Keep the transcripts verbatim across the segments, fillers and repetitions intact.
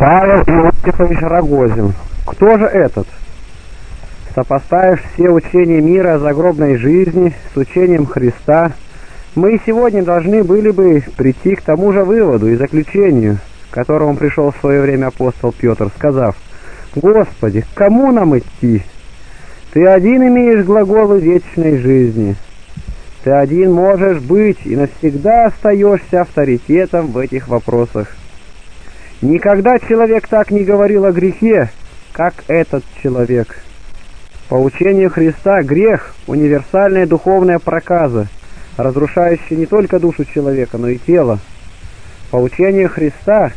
Павел Иосифович Рогозин. Кто же этот? Сопоставив все учения мира о загробной жизни с учением Христа, мы и сегодня должны были бы прийти к тому же выводу и заключению, к которому пришел в свое время апостол Петр, сказав: «Господи, к кому нам идти? Ты один имеешь глаголы вечной жизни. Ты один можешь быть и навсегда остаешься авторитетом в этих вопросах. Никогда человек так не говорил о грехе, как этот человек». По учению Христа грех – универсальная духовная проказа, разрушающая не только душу человека, но и тело. По учению Христа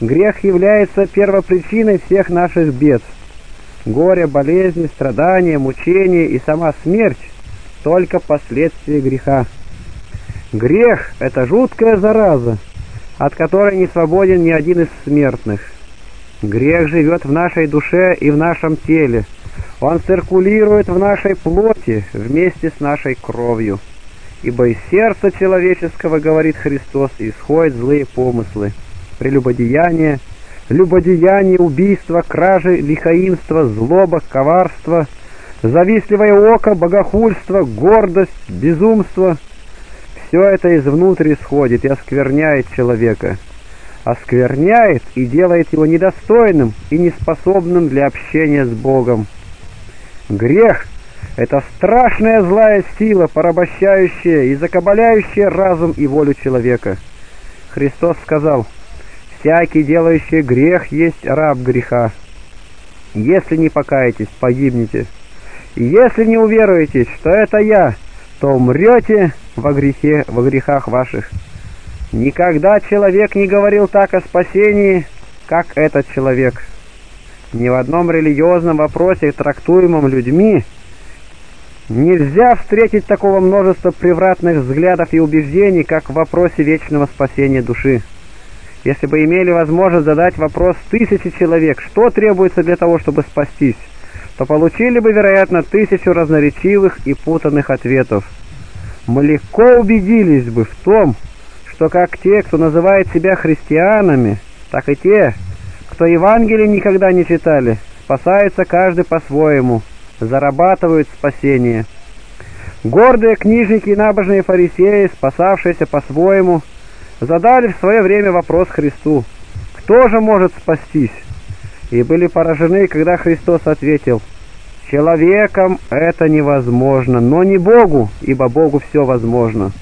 грех является первопричиной всех наших бед. Горе, болезни, страдания, мучения и сама смерть – только последствия греха. Грех – это жуткая зараза, от которой не свободен ни один из смертных. Грех живет в нашей душе и в нашем теле. Он циркулирует в нашей плоти вместе с нашей кровью. Ибо из сердца человеческого, говорит Христос, исходят злые помыслы: прелюбодеяние, любодеяние, убийство, кражи, лихаимство, злоба, коварство, завистливое око, богохульство, гордость, безумство. Все это из внутрь исходит и оскверняет человека. Оскверняет и делает его недостойным и неспособным для общения с Богом. Грех – это страшная злая сила, порабощающая и закабаляющая разум и волю человека. Христос сказал: «Всякий, делающий грех, есть раб греха. Если не покаетесь, погибнете. И если не уверуете, что это я, то умрете во грехе, во грехах ваших». Никогда человек не говорил так о спасении, как этот человек. Ни в одном религиозном вопросе, трактуемом людьми, нельзя встретить такого множества превратных взглядов и убеждений, как в вопросе вечного спасения души. Если бы имели возможность задать вопрос тысячи человек, что требуется для того, чтобы спастись, то получили бы, вероятно, тысячу разноречивых и путанных ответов. Мы легко убедились бы в том, что как те, кто называет себя христианами, так и те, кто Евангелие никогда не читали, спасаются каждый по-своему, зарабатывают спасение. Гордые книжники и набожные фарисеи, спасавшиеся по-своему, задали в свое время вопрос Христу: «Кто же может спастись?» И были поражены, когда Христос ответил: «Человеком это невозможно, но не Богу, ибо Богу все возможно».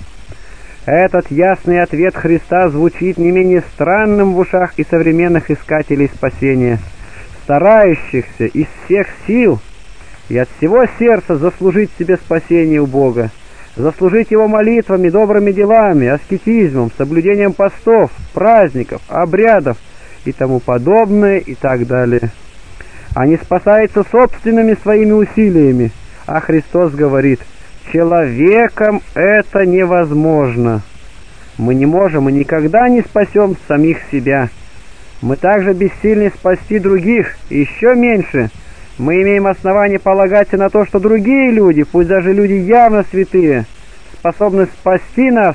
Этот ясный ответ Христа звучит не менее странным в ушах и современных искателей спасения, старающихся из всех сил и от всего сердца заслужить себе спасение у Бога, заслужить его молитвами, добрыми делами, аскетизмом, соблюдением постов, праздников, обрядов и тому подобное и так далее. Они спасаются собственными своими усилиями, а Христос говорит: «Человеком это невозможно». Мы не можем и никогда не спасем самих себя. Мы также бессильны спасти других, и еще меньше мы имеем основания полагаться на то, что другие люди, пусть даже люди явно святые, способны спасти нас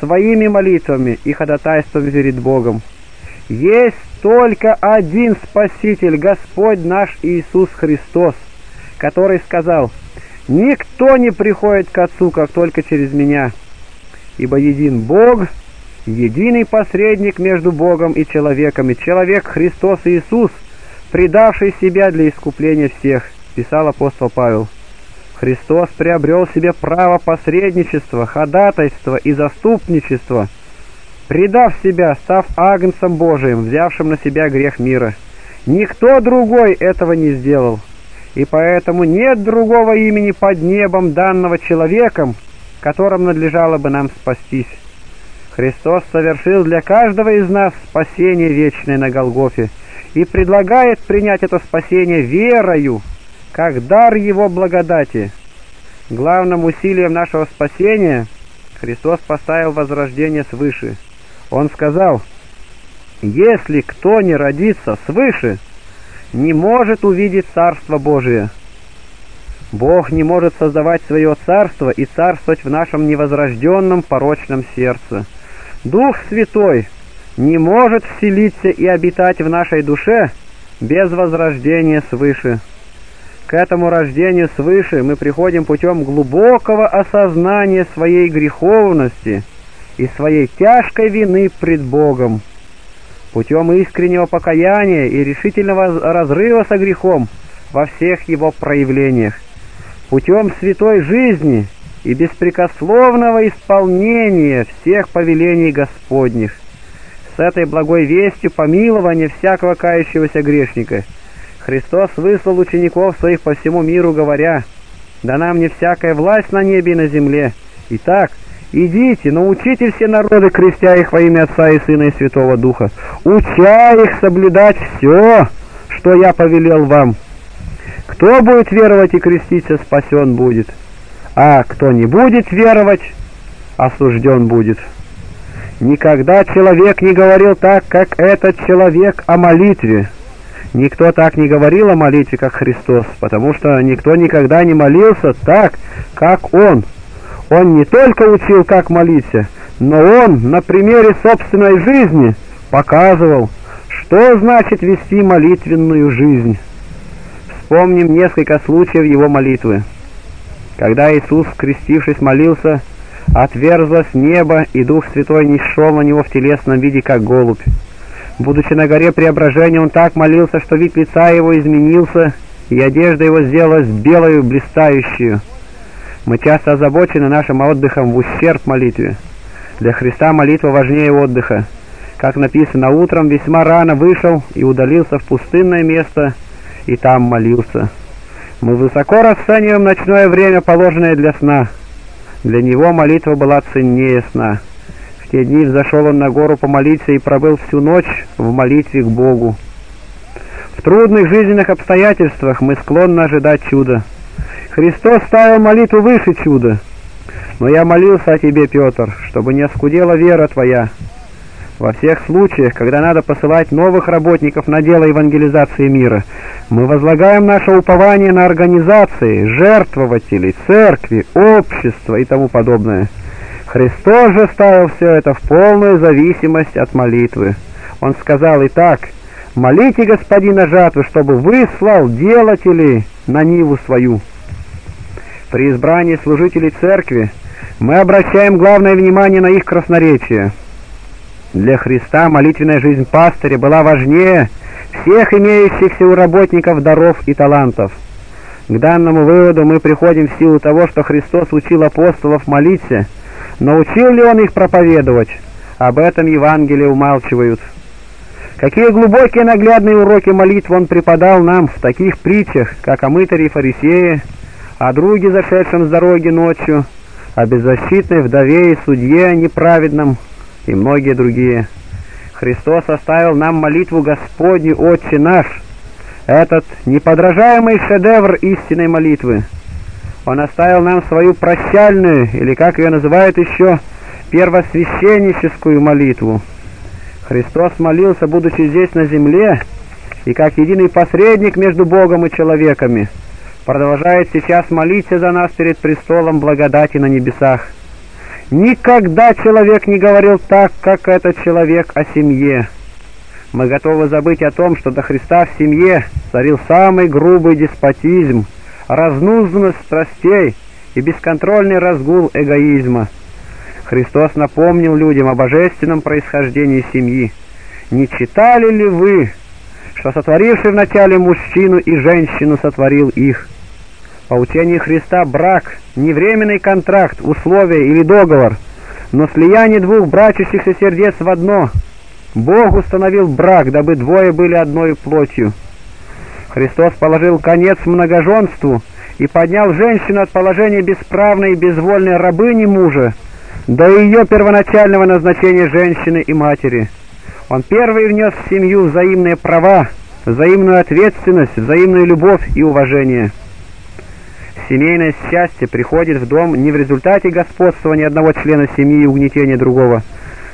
своими молитвами и ходатайством перед Богом. Есть только один Спаситель, Господь наш Иисус Христос, который сказал: «Никто не приходит к Отцу, как только через меня, ибо един Бог, единый посредник между Богом и человеком, и человек Христос Иисус, предавший себя для искупления всех», – писал апостол Павел. Христос приобрел себе право посредничества, ходатайства и заступничества, предав себя, став агнцем Божиим, взявшим на себя грех мира. Никто другой этого не сделал. И поэтому нет другого имени под небом, данного человеком, которым надлежало бы нам спастись. Христос совершил для каждого из нас спасение вечное на Голгофе и предлагает принять это спасение верою, как дар его благодати. Главным усилием нашего спасения Христос поставил возрождение свыше. Он сказал: «Если кто не родится свыше, не может увидеть Царство Божие». Бог не может создавать свое Царство и царствовать в нашем невозрожденном порочном сердце. Дух Святой не может вселиться и обитать в нашей душе без возрождения свыше. К этому рождению свыше мы приходим путем глубокого осознания своей греховности и своей тяжкой вины пред Богом, путем искреннего покаяния и решительного разрыва со грехом во всех его проявлениях, путем святой жизни и беспрекословного исполнения всех повелений Господних. С этой благой вестью помилования всякого кающегося грешника Христос выслал учеников своих по всему миру, говоря: «Дана мне всякая власть на небе и на земле. Итак, идите, научите все народы, крестя их во имя Отца и Сына и Святого Духа, уча их соблюдать все, что я повелел вам. Кто будет веровать и креститься, спасен будет, а кто не будет веровать, осужден будет». Никогда человек не говорил так, как этот человек, о молитве. Никто так не говорил о молитве, как Христос, потому что никто никогда не молился так, как Он. Он не только учил, как молиться, но Он на примере собственной жизни показывал, что значит вести молитвенную жизнь. Вспомним несколько случаев Его молитвы. Когда Иисус, крестившись, молился, отверзлось небо, и Дух Святой не шел на Него в телесном виде, как голубь. Будучи на горе Преображения, Он так молился, что вид лица Его изменился, и одежда Его сделалась белою, блистающую. Мы часто озабочены нашим отдыхом в ущерб молитве. Для Христа молитва важнее отдыха. Как написано, утром весьма рано вышел и удалился в пустынное место, и там молился. Мы высоко расцениваем ночное время, положенное для сна. Для Него молитва была ценнее сна. В те дни взошел Он на гору помолиться и пробыл всю ночь в молитве к Богу. В трудных жизненных обстоятельствах мы склонны ожидать чуда. Христос ставил молитву выше чуда. «Но я молился о тебе, Петр, чтобы не оскудела вера твоя». Во всех случаях, когда надо посылать новых работников на дело евангелизации мира, мы возлагаем наше упование на организации, жертвователей, церкви, общества и тому подобное. Христос же ставил все это в полную зависимость от молитвы. Он сказал и так: «Молите Господина жатвы, чтобы выслал делателей на ниву свою». При избрании служителей церкви мы обращаем главное внимание на их красноречие. Для Христа молитвенная жизнь пастыря была важнее всех имеющихся у работников даров и талантов. К данному выводу мы приходим в силу того, что Христос учил апостолов молиться, но учил ли Он их проповедовать? Об этом Евангелие умалчивают. Какие глубокие наглядные уроки молитвы Он преподал нам в таких притчах, как о мытаре и фарисее, о друге, зашедшем с дороги ночью, о беззащитной вдове и судье неправедном, и многие другие. Христос оставил нам молитву Господню «Отче наш», этот неподражаемый шедевр истинной молитвы. Он оставил нам свою прощальную, или как ее называют еще, первосвященническую молитву. Христос молился, будучи здесь на земле, и как единый посредник между Богом и человеками, продолжает сейчас молиться за нас перед престолом благодати на небесах. Никогда человек не говорил так, как этот человек, о семье. Мы готовы забыть о том, что до Христа в семье царил самый грубый деспотизм, разнузданность страстей и бесконтрольный разгул эгоизма. Христос напомнил людям о божественном происхождении семьи. «Не читали ли вы, что сотворивший вначале мужчину и женщину сотворил их?» По учению Христа брак – не временный контракт, условие или договор, но слияние двух брачащихся сердец в одно. Бог установил брак, дабы двое были одной плотью. Христос положил конец многоженству и поднял женщину от положения бесправной и безвольной рабыни мужа до ее первоначального назначения женщины и матери. Он первый внес в семью взаимные права, взаимную ответственность, взаимную любовь и уважение. Семейное счастье приходит в дом не в результате господствования одного члена семьи и угнетения другого,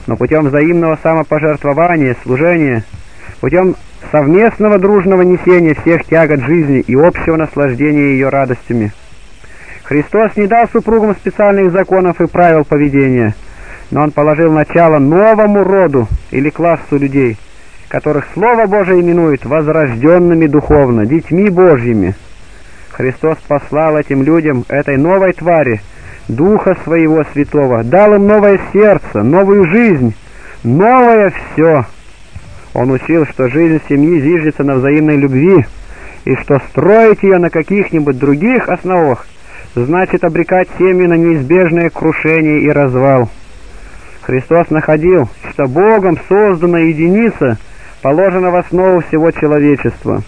но путем взаимного самопожертвования, служения, путем совместного дружного несения всех тягот жизни и общего наслаждения ее радостями. Христос не дал супругам специальных законов и правил поведения, но он положил начало новому роду или классу людей, которых Слово Божие именует возрожденными духовно, детьми Божьими. Христос послал этим людям, этой новой твари, Духа Своего Святого, дал им новое сердце, новую жизнь, новое все. Он учил, что жизнь семьи зиждется на взаимной любви, и что строить ее на каких-нибудь других основах значит обрекать семью на неизбежное крушение и развал. Христос находил, что Богом созданная единица положена в основу всего человечества,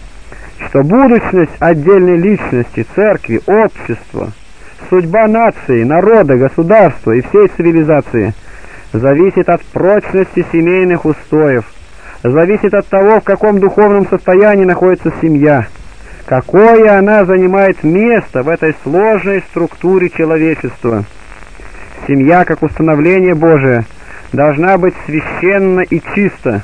что будущность отдельной личности, церкви, общества, судьба нации, народа, государства и всей цивилизации зависит от прочности семейных устоев, зависит от того, в каком духовном состоянии находится семья, какое она занимает место в этой сложной структуре человечества. Семья, как установление Божие, должна быть священна и чиста.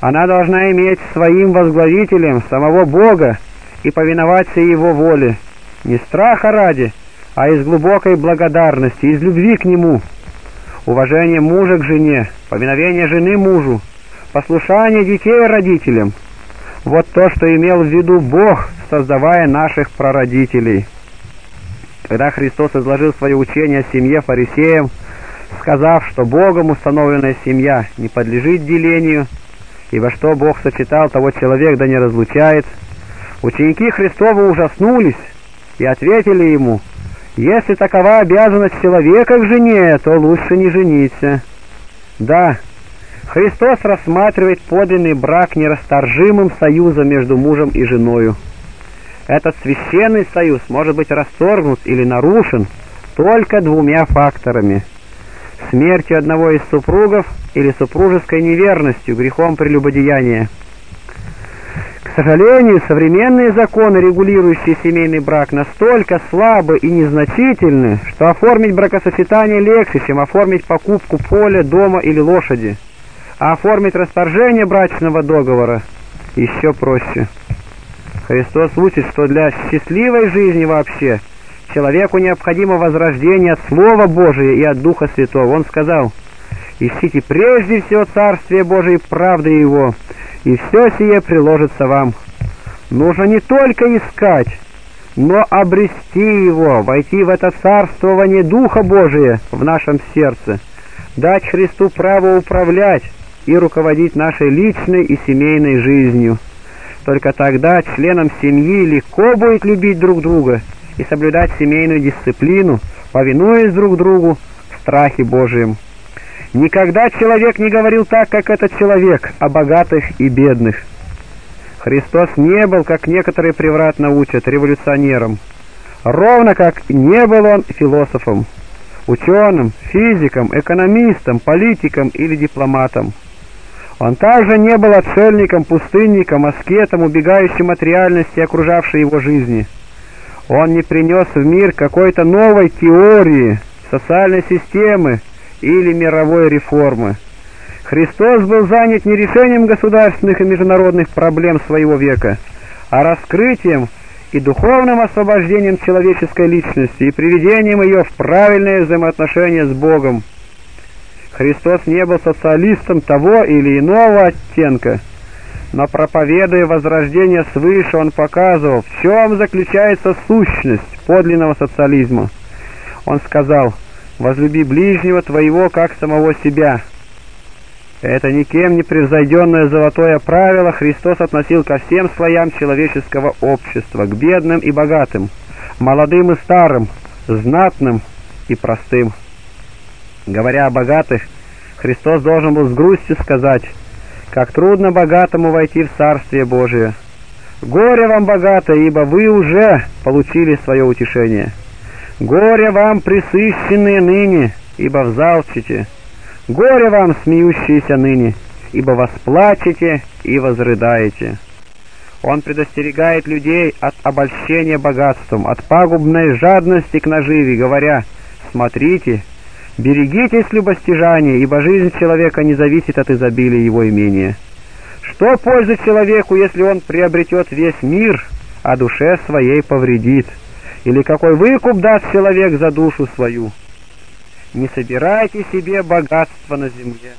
Она должна иметь своим возглавителем самого Бога и повиноваться Его воле, не страха ради, а из глубокой благодарности, из любви к Нему. Уважение мужа к жене, повиновение жены мужу, послушание детей родителям – вот то, что имел в виду Бог, создавая наших прародителей. Когда Христос изложил свое учение о семье фарисеям, сказав, что Богом установленная семья не подлежит делению, ибо что Бог сочетал, того человек да не разлучает, ученики Христова ужаснулись и ответили Ему: «Если такова обязанность человека к жене, то лучше не жениться». Да, Христос рассматривает подлинный брак нерасторжимым союзом между мужем и женою. Этот священный союз может быть расторгнут или нарушен только двумя факторами: смертью одного из супругов или супружеской неверностью, грехом прелюбодеяния. К сожалению, современные законы, регулирующие семейный брак, настолько слабы и незначительны, что оформить бракосочетание легче, чем оформить покупку поля, дома или лошади, а оформить расторжение брачного договора еще проще. Христос учит, что для счастливой жизни вообще человеку необходимо возрождение от Слова Божия и от Духа Святого. Он сказал: «Ищите прежде всего Царствие Божие и правды Его, и все сие приложится вам». Нужно не только искать, но обрести Его, войти в это царствование Духа Божия в нашем сердце, дать Христу право управлять и руководить нашей личной и семейной жизнью. Только тогда членам семьи легко будет любить друг друга и соблюдать семейную дисциплину, повинуясь друг другу в страхе Божьем. Никогда человек не говорил так, как этот человек, о богатых и бедных. Христос не был, как некоторые превратно учат, революционером, ровно как не был он философом, ученым, физиком, экономистом, политиком или дипломатом. Он также не был отшельником, пустынником, аскетом, убегающим от реальности, окружавшей его жизни. Он не принес в мир какой-то новой теории, социальной системы или мировой реформы. Христос был занят не решением государственных и международных проблем своего века, а раскрытием и духовным освобождением человеческой личности и приведением ее в правильное взаимоотношение с Богом. Христос не был социалистом того или иного оттенка, но, проповедуя возрождение свыше, Он показывал, в чем заключается сущность подлинного социализма. Он сказал: «Возлюби ближнего твоего, как самого себя». Это никем не превзойденное золотое правило Христос относил ко всем слоям человеческого общества, к бедным и богатым, молодым и старым, знатным и простым. Говоря о богатых, Христос должен был с грустью сказать: «Как трудно богатому войти в Царствие Божие! Горе вам, богатые, ибо вы уже получили свое утешение! Горе вам, пресыщенные ныне, ибо взалчите! Горе вам, смеющиеся ныне, ибо восплачете и возрыдаете!» Он предостерегает людей от обольщения богатством, от пагубной жадности к наживе, говоря: «Смотрите, берегитесь любостяжания, ибо жизнь человека не зависит от изобилия его имения. Что пользы человеку, если он приобретет весь мир, а душе своей повредит? Или какой выкуп даст человек за душу свою?» Не собирайте себе богатство на земле.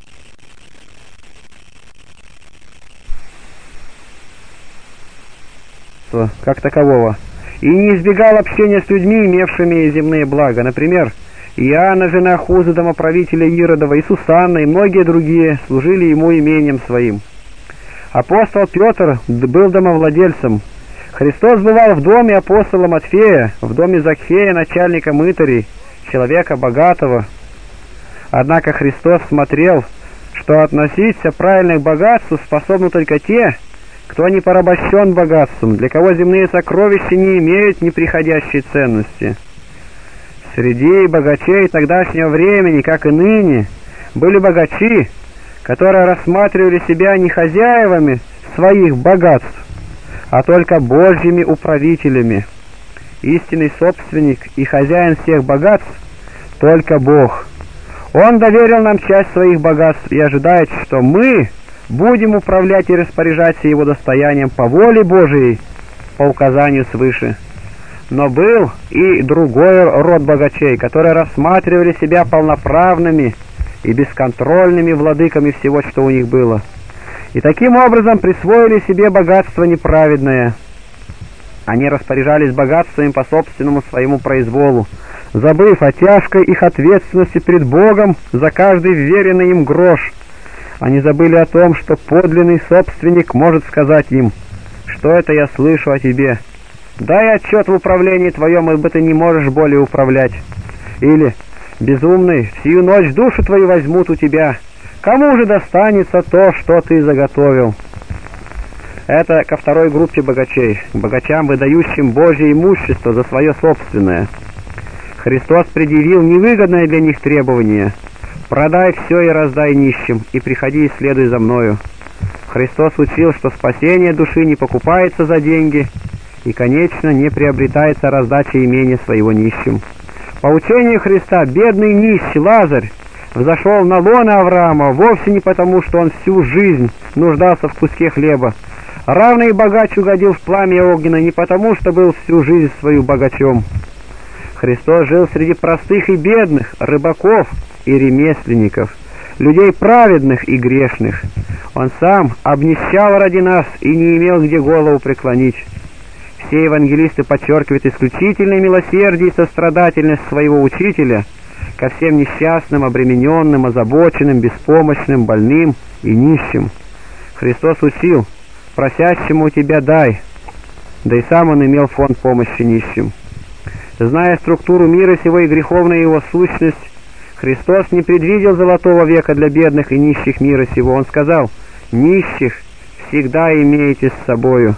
Как такового. И не избегал общения с людьми, имевшими земные блага. Например, Иоанна, жена Хуза, домоправителя Иродова, и Сусанна, и многие другие служили ему имением своим. Апостол Петр был домовладельцем. Христос бывал в доме апостола Матфея, в доме Закхея, начальника мытарей, человека богатого. Однако Христос смотрел, что относиться правильно к богатству способны только те, кто не порабощен богатством, для кого земные сокровища не имеют неприходящей ценности. Среди богачей тогдашнего времени, как и ныне, были богачи, которые рассматривали себя не хозяевами своих богатств, а только божьими управителями. Истинный собственник и хозяин всех богатств – только Бог. Он доверил нам часть своих богатств и ожидает, что мы будем управлять и распоряжаться его достоянием по воле Божией, по указанию свыше. Но был и другой род богачей, которые рассматривали себя полноправными и бесконтрольными владыками всего, что у них было, и таким образом присвоили себе богатство неправедное. Они распоряжались богатством по собственному своему произволу, забыв о тяжкой их ответственности перед Богом за каждый вверенный им грош. Они забыли о том, что подлинный собственник может сказать им: «Что это я слышу о тебе? Дай отчет в управлении твоем, ибо ты не можешь более управлять». Или: «Безумный, всю ночь душу твою возьмут у тебя. Кому же достанется то, что ты заготовил?» Это ко второй группе богачей, к богачам, выдающим Божье имущество за свое собственное. Христос предъявил невыгодное для них требование: «Продай все и раздай нищим, и приходи и следуй за мною». Христос учил, что спасение души не покупается за деньги и, конечно, не приобретается раздача имения своего нищим. По учению Христа, бедный нищий Лазарь взошел на лоно Авраама вовсе не потому, что он всю жизнь нуждался в куске хлеба. Равный богач угодил в пламя огненное не потому, что был всю жизнь свою богачом. Христос жил среди простых и бедных, рыбаков и ремесленников, людей праведных и грешных. Он сам обнищал ради нас и не имел где голову преклонить. Все евангелисты подчеркивают исключительное милосердие и сострадательность своего учителя ко всем несчастным, обремененным, озабоченным, беспомощным, больным и нищим. Христос учил: «Просящему у тебя дай», да и сам он имел фонд помощи нищим. Зная структуру мира сего и греховную его сущность, Христос не предвидел золотого века для бедных и нищих мира сего. Он сказал: «Нищих всегда имейте с собою».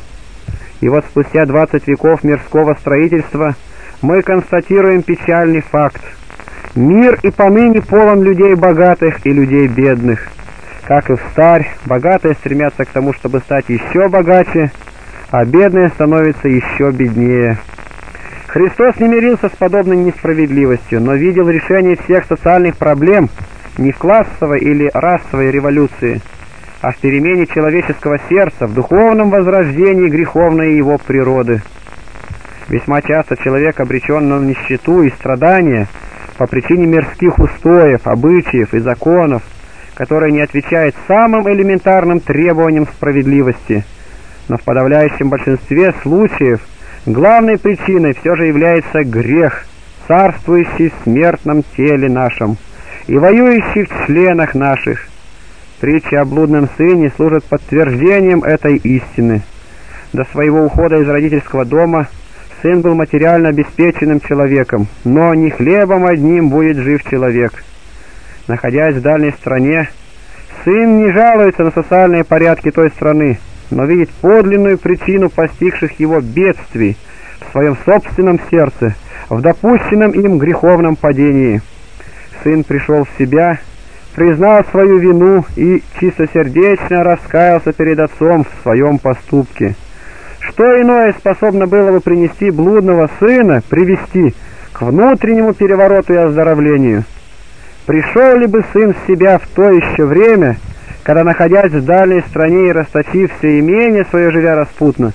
И вот спустя двадцать веков мирского строительства мы констатируем печальный факт. Мир и поныне полон людей богатых и людей бедных. Как и в старь, богатые стремятся к тому, чтобы стать еще богаче, а бедные становятся еще беднее. Христос не мирился с подобной несправедливостью, но видел решение всех социальных проблем не в классовой или расовой революции, а в перемене человеческого сердца, в духовном возрождении греховной его природы. Весьма часто человек обречен на нищету и страдания по причине мирских устоев, обычаев и законов, которые не отвечают самым элементарным требованиям справедливости. Но в подавляющем большинстве случаев главной причиной все же является грех, царствующий в смертном теле нашем и воюющий в членах наших. Притчи о блудном сыне служат подтверждением этой истины. До своего ухода из родительского дома сын был материально обеспеченным человеком, но не хлебом одним будет жив человек. Находясь в дальней стране, сын не жалуется на социальные порядки той страны, но видит подлинную причину постигших его бедствий в своем собственном сердце, в допущенном им греховном падении. Сын пришел в себя, признал свою вину и чистосердечно раскаялся перед отцом в своем поступке. Что иное способно было бы принести блудного сына, привести к внутреннему перевороту и оздоровлению? Пришел ли бы сын в себя в то еще время, когда, находясь в дальней стране и расточив все имения свое, живя распутно,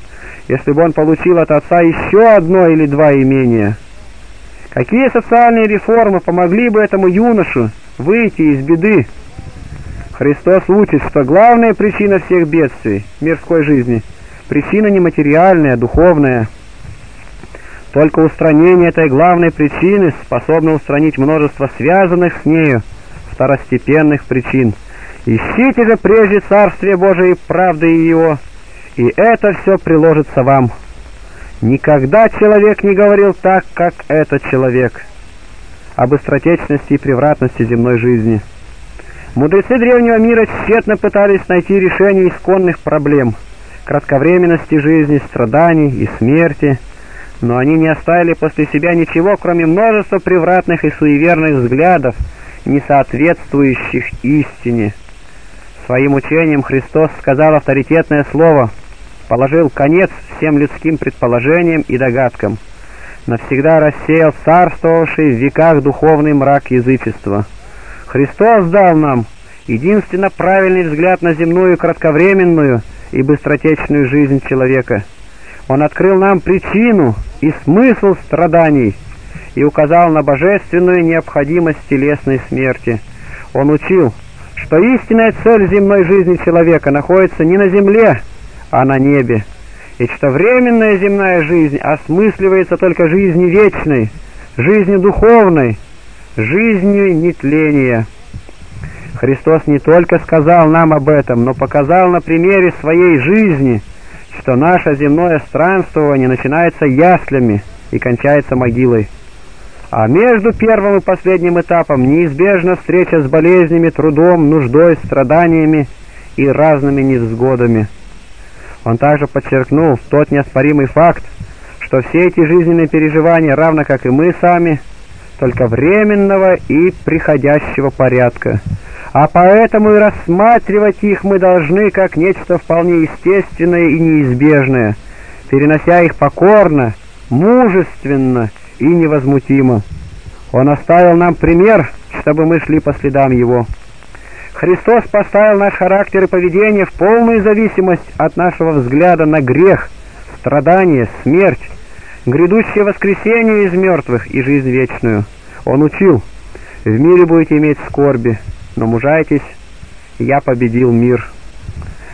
если бы он получил от отца еще одно или два имения? Какие социальные реформы помогли бы этому юношу выйти из беды? Христос учит, что главная причина всех бедствий мирской жизни – причина нематериальная, духовная. Только устранение этой главной причины способно устранить множество связанных с нею второстепенных причин. Ищите же прежде Царствие Божие и правды Его, и это все приложится вам. Никогда человек не говорил так, как этот человек, об остротечности и превратности земной жизни. Мудрецы древнего мира тщетно пытались найти решение исконных проблем, кратковременности жизни, страданий и смерти, но они не оставили после себя ничего, кроме множества превратных и суеверных взглядов, не соответствующих истине. Своим учением Христос сказал авторитетное слово, положил конец всем людским предположениям и догадкам, навсегда рассеял царствовавший в веках духовный мрак язычества. Христос дал нам единственно правильный взгляд на земную, кратковременную и быстротечную жизнь человека. Он открыл нам причину и смысл страданий и указал на божественную необходимость телесной смерти. Он учил, что истинная цель земной жизни человека находится не на земле, а на небе, и что временная земная жизнь осмысливается только жизнью вечной, жизнью духовной, жизнью нетления. Христос не только сказал нам об этом, но показал на примере своей жизни, что наше земное странствование начинается яслями и кончается могилой. А между первым и последним этапом неизбежна встреча с болезнями, трудом, нуждой, страданиями и разными невзгодами. Он также подчеркнул тот неоспоримый факт, что все эти жизненные переживания, равно как и мы сами, только временного и приходящего порядка. А поэтому и рассматривать их мы должны как нечто вполне естественное и неизбежное, перенося их покорно, мужественно и невозмутимо. Он оставил нам пример, чтобы мы шли по следам Его. Христос поставил наш характер и поведение в полную зависимость от нашего взгляда на грех, страдания, смерть, грядущее воскресение из мертвых и жизнь вечную. Он учил: «В мире будете иметь скорби, но мужайтесь, я победил мир».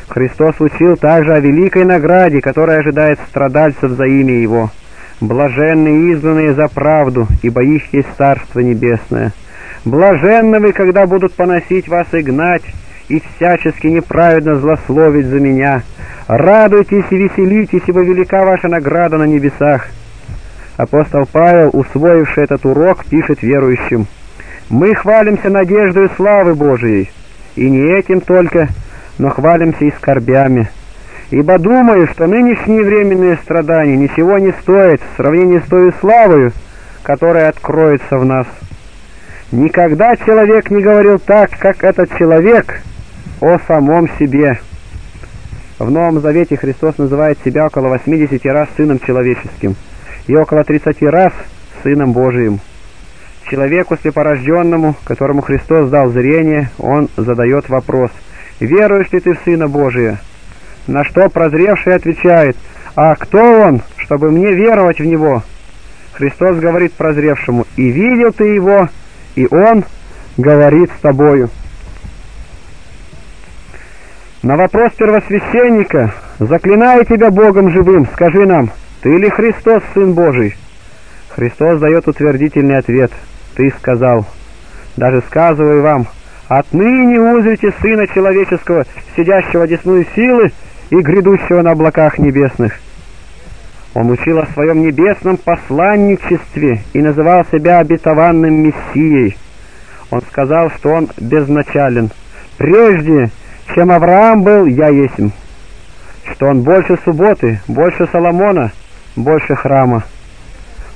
Христос учил также о великой награде, которая ожидает страдальцев за имя Его. «Блаженны изгнанные за правду, ибо их есть Царство Небесное. Блаженны вы, когда будут поносить вас и гнать, и всячески неправедно злословить за меня. Радуйтесь и веселитесь, ибо велика ваша награда на небесах». Апостол Павел, усвоивший этот урок, пишет верующим: «Мы хвалимся надеждой славы Божией, и не этим только, но хвалимся и скорбями. Ибо думаю, что нынешние временные страдания ничего не стоят в сравнении с той славою, которая откроется в нас. Никогда человек не говорил так, как этот человек, о самом себе». В Новом Завете Христос называет себя около восьмидесяти раз Сыном Человеческим и около тридцати раз Сыном Божиим. Человеку слепорожденному, которому Христос дал зрение, он задает вопрос: «Веруешь ли ты в Сына Божия?» На что прозревший отвечает: «А кто он, чтобы мне веровать в него?» Христос говорит прозревшему: «И видел ты его, и он говорит с тобою». На вопрос первосвященника: «Заклинаю тебя Богом живым, скажи нам, ты ли Христос, Сын Божий?» Христос дает утвердительный ответ: «Ты сказал. Даже сказываю вам, отныне узрите Сына Человеческого, сидящего десную силы и грядущего на облаках небесных». Он учил о своем небесном посланничестве и называл себя обетованным Мессией. Он сказал, что он безначален. «Прежде, чем Авраам был, я есмь». Что он больше субботы, больше Соломона, больше храма.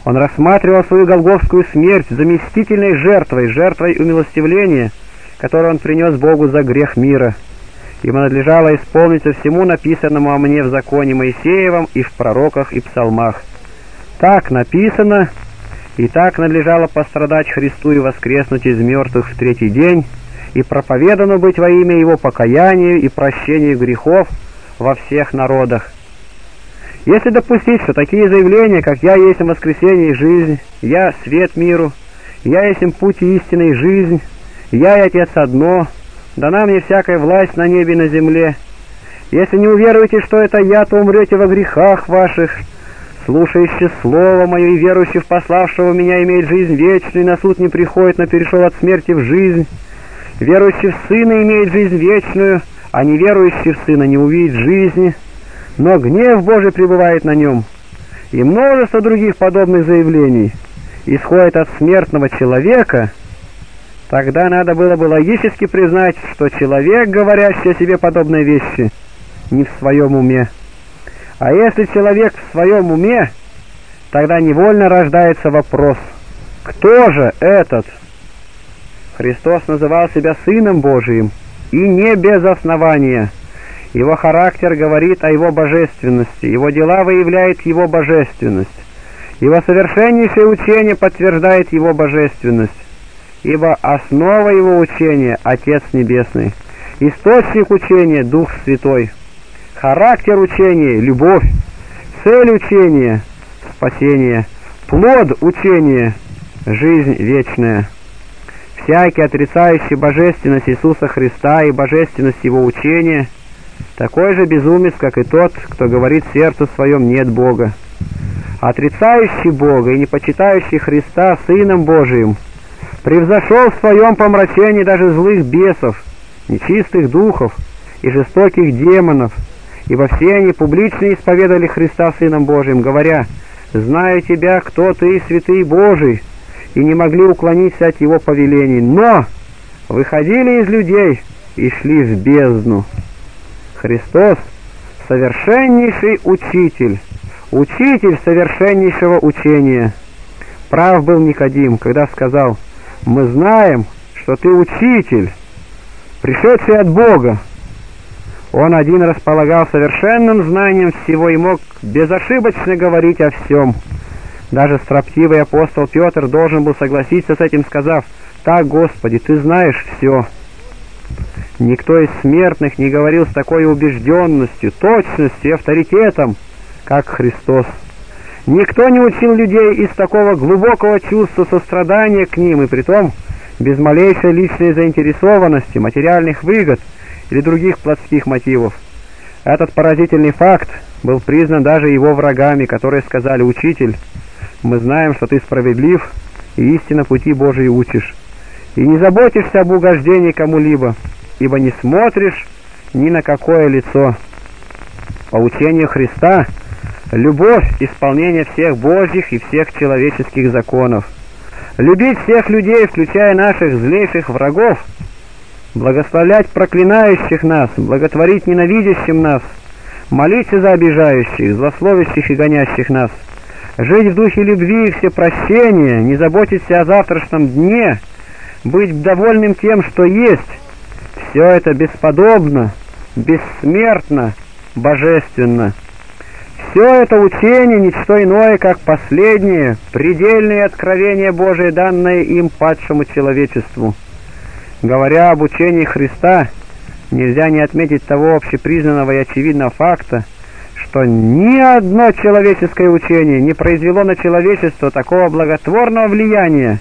Он рассматривал свою голгофскую смерть заместительной жертвой, жертвой умилостивления, которую он принес Богу за грех мира. Ему надлежало исполниться всему написанному о мне в законе Моисеевом и в пророках и псалмах. Так написано, и так надлежало пострадать Христу и воскреснуть из мертвых в третий день, и проповедано быть во имя Его покаянию и прощению грехов во всех народах. Если допустить, что такие заявления, как «Я есть воскресение и жизнь», «Я свет миру», «Я есть путь и истина и жизнь», «Я и Отец одно», «Дана мне всякая власть на небе и на земле», «Если не уверуете, что это я, то умрете во грехах ваших», «Слушающий слово мое и верующий в пославшего меня имеет жизнь вечную, и на суд не приходит, но перешел от смерти в жизнь», «Верующий в Сына имеет жизнь вечную, а неверующий в Сына не увидит жизни, но гнев Божий пребывает на нем», и множество других подобных заявлений исходит от смертного человека, тогда надо было бы логически признать, что человек, говорящий о себе подобные вещи, не в своем уме. А если человек в своем уме, тогда невольно рождается вопрос, кто же этот? Христос называл себя Сыном Божиим, и не без основания. Его характер говорит о его божественности, его дела выявляют его божественность, его совершеннейшее учение подтверждает его божественность, ибо основа его учения — Отец Небесный, источник учения — Дух Святой, характер учения — любовь, цель учения — спасение, плод учения — жизнь вечная. Всякий, отрицающий божественность Иисуса Христа и божественность его учения, такой же безумец, как и тот, кто говорит сердцу своем «нет Бога». Отрицающий Бога и не почитающий Христа Сыном Божиим превзошел в своем помрачении даже злых бесов, нечистых духов и жестоких демонов, ибо все они публично исповедали Христа Сыном Божиим, говоря: «Знаю тебя, кто ты, святый Божий», и не могли уклониться от его повелений, но выходили из людей и шли в бездну. Христос — совершеннейший учитель, учитель совершеннейшего учения. Прав был Никодим, когда сказал: «Мы знаем, что ты учитель, пришедший от Бога». Он один располагал совершенным знанием всего и мог безошибочно говорить о всем. Даже строптивый апостол Петр должен был согласиться с этим, сказав: «Так, Господи, Ты знаешь все». Никто из смертных не говорил с такой убежденностью, точностью и авторитетом, как Христос. Никто не учил людей из такого глубокого чувства сострадания к ним, и притом без малейшей личной заинтересованности, материальных выгод или других плотских мотивов. Этот поразительный факт был признан даже его врагами, которые сказали: «Учитель, мы знаем, что ты справедлив и истинно пути Божии учишь, и не заботишься об угождении кому-либо, ибо не смотришь ни на какое лицо». По учению Христа любовь — исполнение всех Божьих и всех человеческих законов. Любить всех людей, включая наших злейших врагов, благословлять проклинающих нас, благотворить ненавидящим нас, молиться за обижающих, злословящих и гонящих нас, жить в духе любви и всепрощения, не заботиться о завтрашнем дне, быть довольным тем, что есть — все это бесподобно, бессмертно, божественно. Все это учение — ничто иное, как последние, предельные откровения Божии, данные им падшему человечеству. Говоря об учении Христа, нельзя не отметить того общепризнанного и очевидного факта, что ни одно человеческое учение не произвело на человечество такого благотворного влияния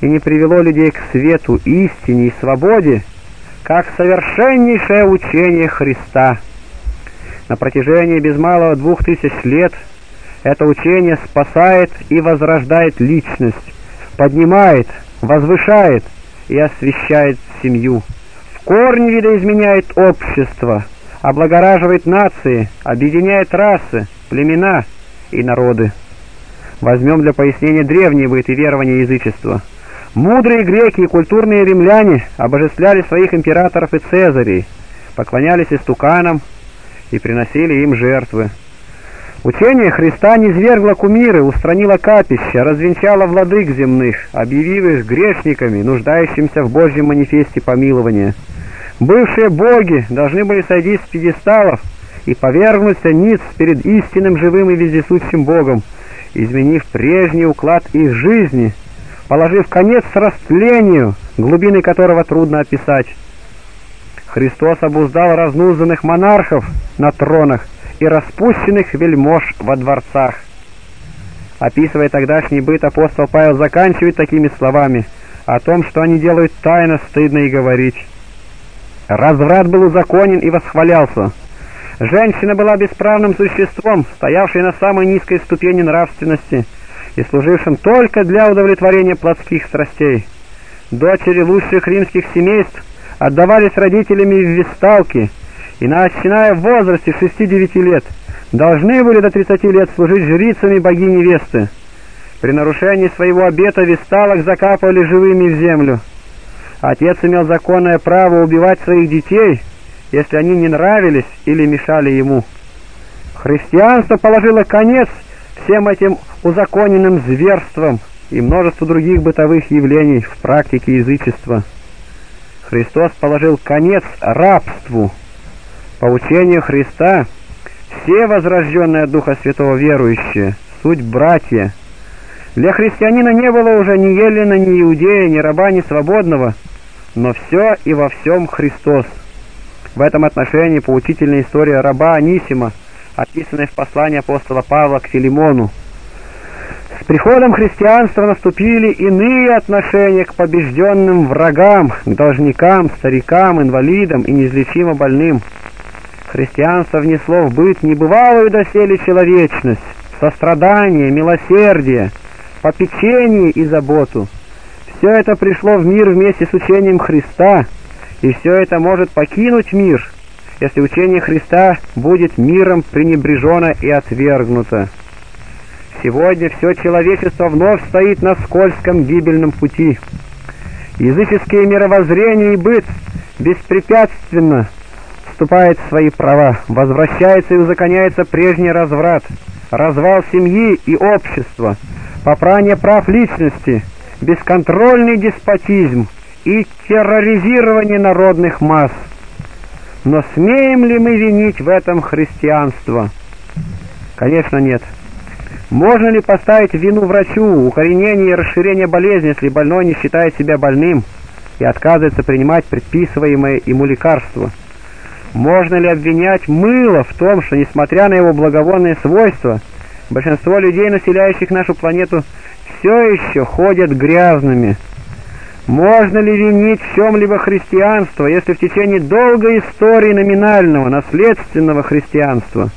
и не привело людей к свету, истине и свободе, как совершеннейшее учение Христа. На протяжении без малого двух тысяч лет это учение спасает и возрождает личность, поднимает, возвышает и освещает семью, в корне видоизменяет общество, облагораживает нации, объединяет расы, племена и народы. Возьмем для пояснения древние быты верования язычества. Мудрые греки и культурные римляне обожествляли своих императоров и цезарей, поклонялись истуканам и приносили им жертвы. Учение Христа низвергло кумиры, устранило капища, развенчало владык земных, объявив их грешниками, нуждающимся в Божьем манифесте помилования. Бывшие боги должны были сойти с пьедесталов и повергнуться ниц перед истинным, живым и вездесущим Богом, изменив прежний уклад их жизни, положив конец растлению, глубины которого трудно описать. Христос обуздал разнузданных монархов на тронах и распущенных вельмож во дворцах. Описывая тогдашний быт, апостол Павел заканчивает такими словами: о том, что они делают тайно, стыдно и говорить. Разврат был узаконен и восхвалялся. Женщина была бесправным существом, стоявшей на самой низкой ступени нравственности и служившим только для удовлетворения плотских страстей. Дочери лучших римских семейств отдавались родителями в весталки, и, начиная в возрасте шести-девяти лет, должны были до тридцати лет служить жрицами богини Весты. При нарушении своего обета весталок закапывали живыми в землю. Отец имел законное право убивать своих детей, если они не нравились или мешали ему. Христианство положило конец всем этим узаконенным зверствам и множеству других бытовых явлений в практике язычества. Христос положил конец рабству. По учению Христа, все возрожденные от Духа Святого верующие, суть братья. Для христианина не было уже ни еллина, ни иудея, ни раба, ни свободного, но все и во всем Христос. В этом отношении поучительная история раба Анисима, описанная в послании апостола Павла к Филимону. С приходом христианства наступили иные отношения к побежденным врагам, к должникам, старикам, инвалидам и неизлечимо больным. Христианство внесло в быт небывалую доселе человечность, сострадание, милосердие, попечение и заботу. Все это пришло в мир вместе с учением Христа, и все это может покинуть мир, если учение Христа будет миром пренебрежено и отвергнуто. Сегодня все человечество вновь стоит на скользком гибельном пути. Языческие мировоззрения и быт беспрепятственно вступает в свои права, возвращается и узаконяется прежний разврат, развал семьи и общества, попрание прав личности, бесконтрольный деспотизм и терроризирование народных масс. Но смеем ли мы винить в этом христианство? Конечно, нет. Можно ли поставить вину врачу, укоренение и расширение болезни, если больной не считает себя больным и отказывается принимать предписываемое ему лекарство? Можно ли обвинять мыло в том, что, несмотря на его благовонные свойства, большинство людей, населяющих нашу планету, все еще ходят грязными? Можно ли винить в чем-либо христианство, если в течение долгой истории номинального, наследственного христианства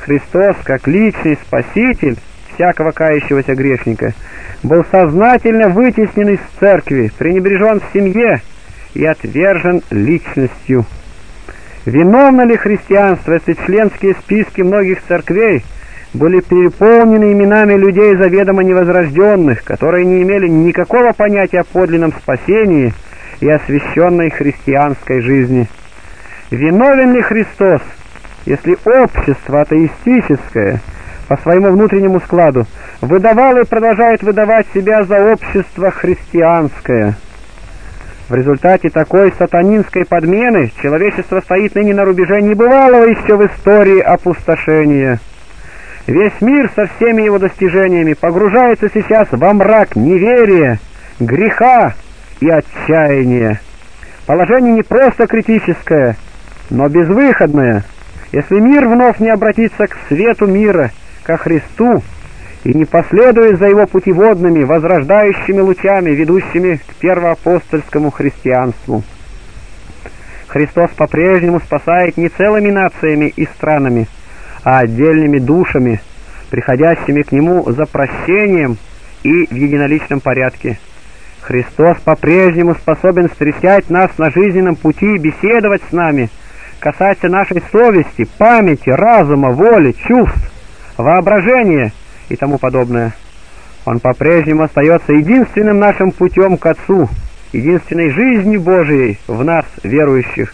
Христос, как личный спаситель всякого кающегося грешника, был сознательно вытеснен из церкви, пренебрежен в семье и отвержен личностью? Виновно ли христианство, если членские списки многих церквей были переполнены именами людей заведомо невозрожденных, которые не имели никакого понятия о подлинном спасении и освященной христианской жизни? Виновен ли Христос, если общество атеистическое по своему внутреннему складу выдавало и продолжает выдавать себя за общество христианское? В результате такой сатанинской подмены человечество стоит ныне на рубеже небывалого еще в истории опустошения. Весь мир со всеми его достижениями погружается сейчас во мрак неверия, греха и отчаяния. Положение не просто критическое, но безвыходное, если мир вновь не обратится к свету мира, ко Христу, и не последует за его путеводными, возрождающими лучами, ведущими к первоапостольскому христианству. Христос по-прежнему спасает не целыми нациями и странами, а отдельными душами, приходящими к Нему за прощением и в единоличном порядке. Христос по-прежнему способен встречать нас на жизненном пути, беседовать с нами, касаться нашей совести, памяти, разума, воли, чувств, воображения и тому подобное. Он по-прежнему остается единственным нашим путем к Отцу, единственной жизнью Божией в нас, верующих.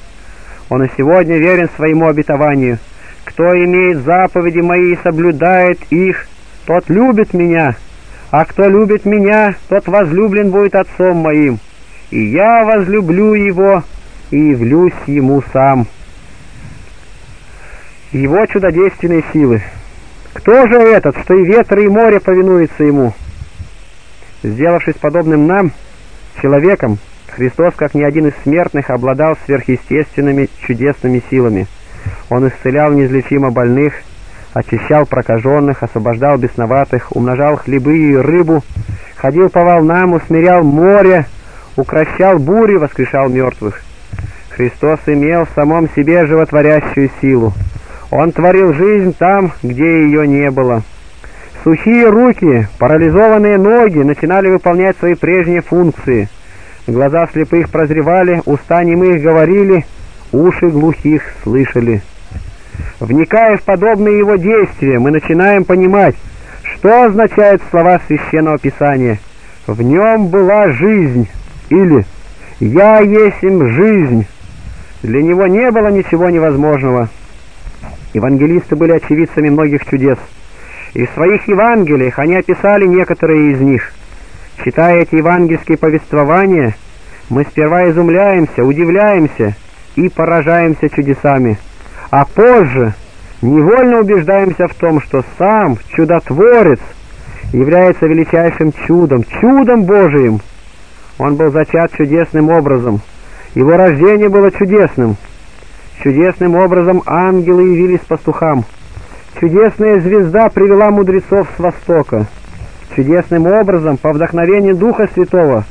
Он и сегодня верен своему обетованию. «Кто имеет заповеди мои и соблюдает их, тот любит меня, а кто любит меня, тот возлюблен будет Отцом моим, и я возлюблю его и явлюсь ему сам». Его чудодейственные силы. Кто же этот, что и ветры, и море повинуются ему? Сделавшись подобным нам, человеком, Христос, как ни один из смертных, обладал сверхъестественными чудесными силами. Он исцелял неизлечимо больных, очищал прокаженных, освобождал бесноватых, умножал хлебы и рыбу, ходил по волнам, усмирял море, укращал бури, воскрешал мертвых. Христос имел в самом себе животворящую силу. Он творил жизнь там, где ее не было. Сухие руки, парализованные ноги начинали выполнять свои прежние функции. Глаза слепых прозревали, уста немых говорили, уши глухих слышали. Вникая в подобные его действия, мы начинаем понимать, что означают слова Священного Писания. «В нем была жизнь» или «Я есть им жизнь». Для него не было ничего невозможного. Евангелисты были очевидцами многих чудес, и в своих Евангелиях они описали некоторые из них. Читая эти евангельские повествования, мы сперва изумляемся, удивляемся и поражаемся чудесами, а позже невольно убеждаемся в том, что сам чудотворец является величайшим чудом, чудом Божиим. Он был зачат чудесным образом, его рождение было чудесным. Чудесным образом ангелы явились пастухам. Чудесная звезда привела мудрецов с востока. Чудесным образом, по вдохновению Духа Святого,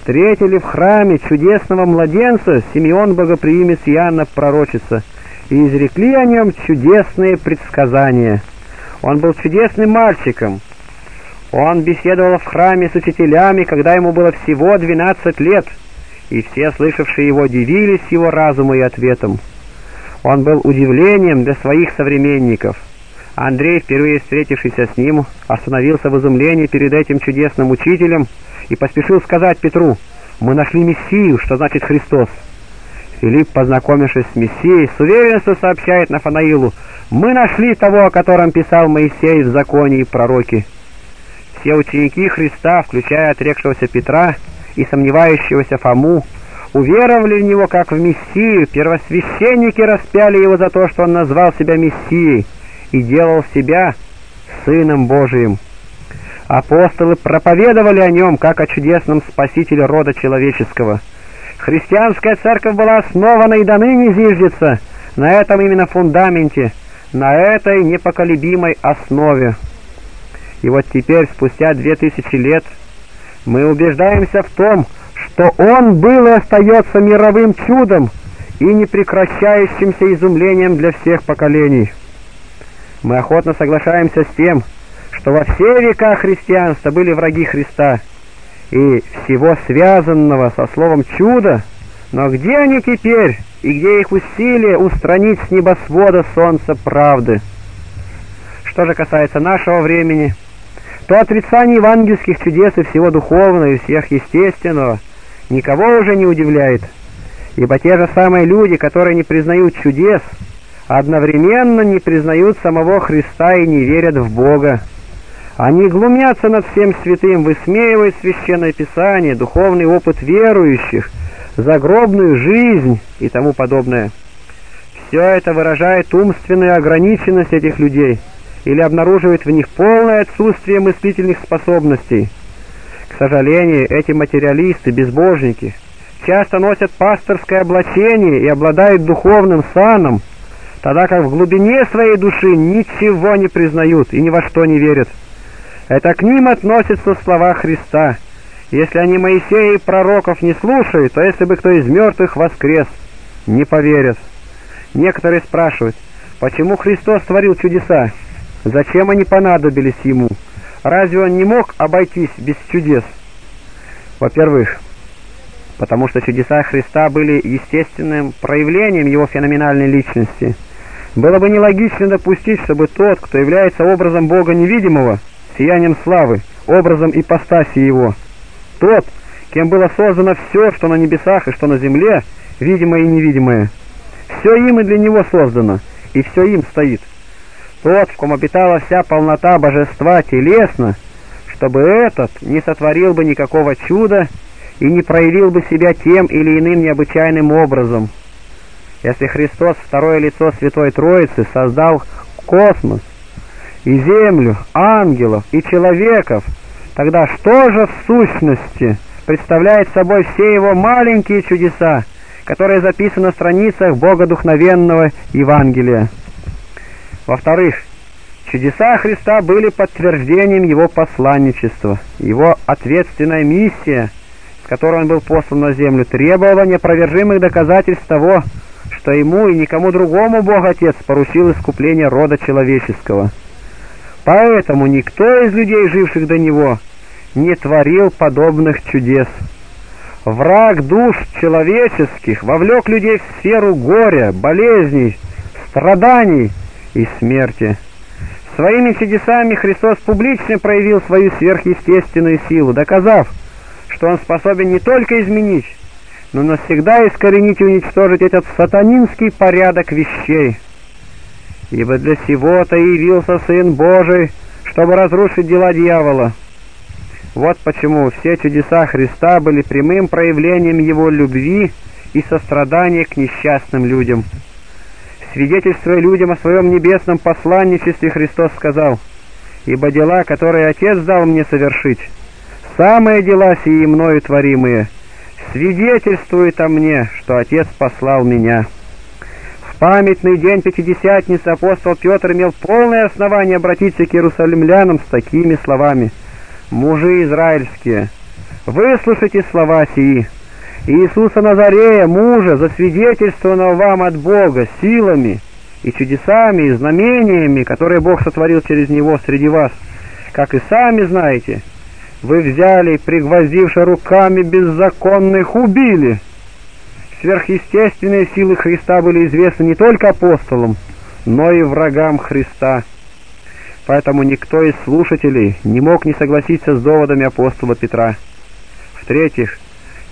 встретили в храме чудесного младенца Симеон Богоприимец и Иоанна Пророчица, и изрекли о нем чудесные предсказания. Он был чудесным мальчиком. Он беседовал в храме с учителями, когда ему было всего двенадцать лет, и все, слышавшие его, дивились его разуму и ответам. Он был удивлением для своих современников. Андрей, впервые встретившийся с ним, остановился в изумлении перед этим чудесным учителем и поспешил сказать Петру: «Мы нашли Мессию», что значит Христос. Филипп, познакомившись с Мессией, с уверенностью сообщает Нафанаилу: «Мы нашли того, о котором писал Моисей в законе и пророки». Все ученики Христа, включая отрекшегося Петра и сомневающегося Фому, уверовали в него как в Мессию. Первосвященники распяли его за то, что он назвал себя Мессией и делал себя Сыном Божиим. Апостолы проповедовали о нем как о чудесном Спасителе рода человеческого. Христианская церковь была основана и до ныне зиждется на этом именно фундаменте, на этой непоколебимой основе. И вот теперь, спустя две тысячи лет, мы убеждаемся в том, что он был и остается мировым чудом и непрекращающимся изумлением для всех поколений. Мы охотно соглашаемся с тем, что во все века христианства были враги Христа и всего связанного со словом «чудо», но где они теперь и где их усилия устранить с небосвода солнца правды? Что же касается нашего времени, то отрицание евангельских чудес и всего духовного, и всех естественного никого уже не удивляет, ибо те же самые люди, которые не признают чудес, одновременно не признают самого Христа и не верят в Бога. Они глумятся над всем святым, высмеивают Священное Писание, духовный опыт верующих, загробную жизнь и тому подобное. Все это выражает умственную ограниченность этих людей или обнаруживает в них полное отсутствие мыслительных способностей. К сожалению, эти материалисты, безбожники, часто носят пасторское облачение и обладают духовным саном, тогда как в глубине своей души ничего не признают и ни во что не верят. Это к ним относятся слова Христа: «Если они Моисея и пророков не слушают, то если бы кто из мертвых воскрес, не поверят». Некоторые спрашивают, почему Христос творил чудеса? Зачем они понадобились ему? Разве он не мог обойтись без чудес? Во-первых, потому что чудеса Христа были естественным проявлением его феноменальной личности. Было бы нелогично допустить, чтобы тот, кто является образом Бога невидимого, сиянием славы, образом ипостаси его, тот, кем было создано все, что на небесах и что на земле, видимое и невидимое, все им и для него создано, и все им стоит. Тот, в ком обитала вся полнота божества телесно, чтобы этот не сотворил бы никакого чуда и не проявил бы себя тем или иным необычайным образом. Если Христос, второе лицо Святой Троицы, создал космос и землю, ангелов и человеков, тогда что же в сущности представляет собой все его маленькие чудеса, которое записано в страницах богодухновенного Евангелия. Во-вторых, чудеса Христа были подтверждением Его посланничества. Его ответственная миссия, с которой Он был послан на землю, требовала неопровержимых доказательств того, что Ему и никому другому Бог Отец поручил искупление рода человеческого. Поэтому никто из людей, живших до Него, не творил подобных чудес. Враг душ человеческих вовлек людей в сферу горя, болезней, страданий и смерти. Своими чудесами Христос публично проявил свою сверхъестественную силу, доказав, что Он способен не только изменить, но навсегда искоренить и уничтожить этот сатанинский порядок вещей. Ибо для сего-то явился Сын Божий, чтобы разрушить дела дьявола. Вот почему все чудеса Христа были прямым проявлением Его любви и сострадания к несчастным людям. Свидетельствуя людям о Своем небесном посланничестве, Христос сказал: «Ибо дела, которые Отец дал Мне совершить, самые дела сии Мною творимые, свидетельствуют о Мне, что Отец послал Меня». В памятный день Пятидесятницы апостол Петр имел полное основание обратиться к иерусалимлянам с такими словами: «Мужи израильские, выслушайте слова сии. Иисуса Назарея, мужа, засвидетельствованного вам от Бога силами и чудесами, и знамениями, которые Бог сотворил через Него среди вас, как и сами знаете, вы взяли и, пригвоздивши руками беззаконных, убили». Сверхъестественные силы Христа были известны не только апостолам, но и врагам Христа. Поэтому никто из слушателей не мог не согласиться с доводами апостола Петра. В-третьих,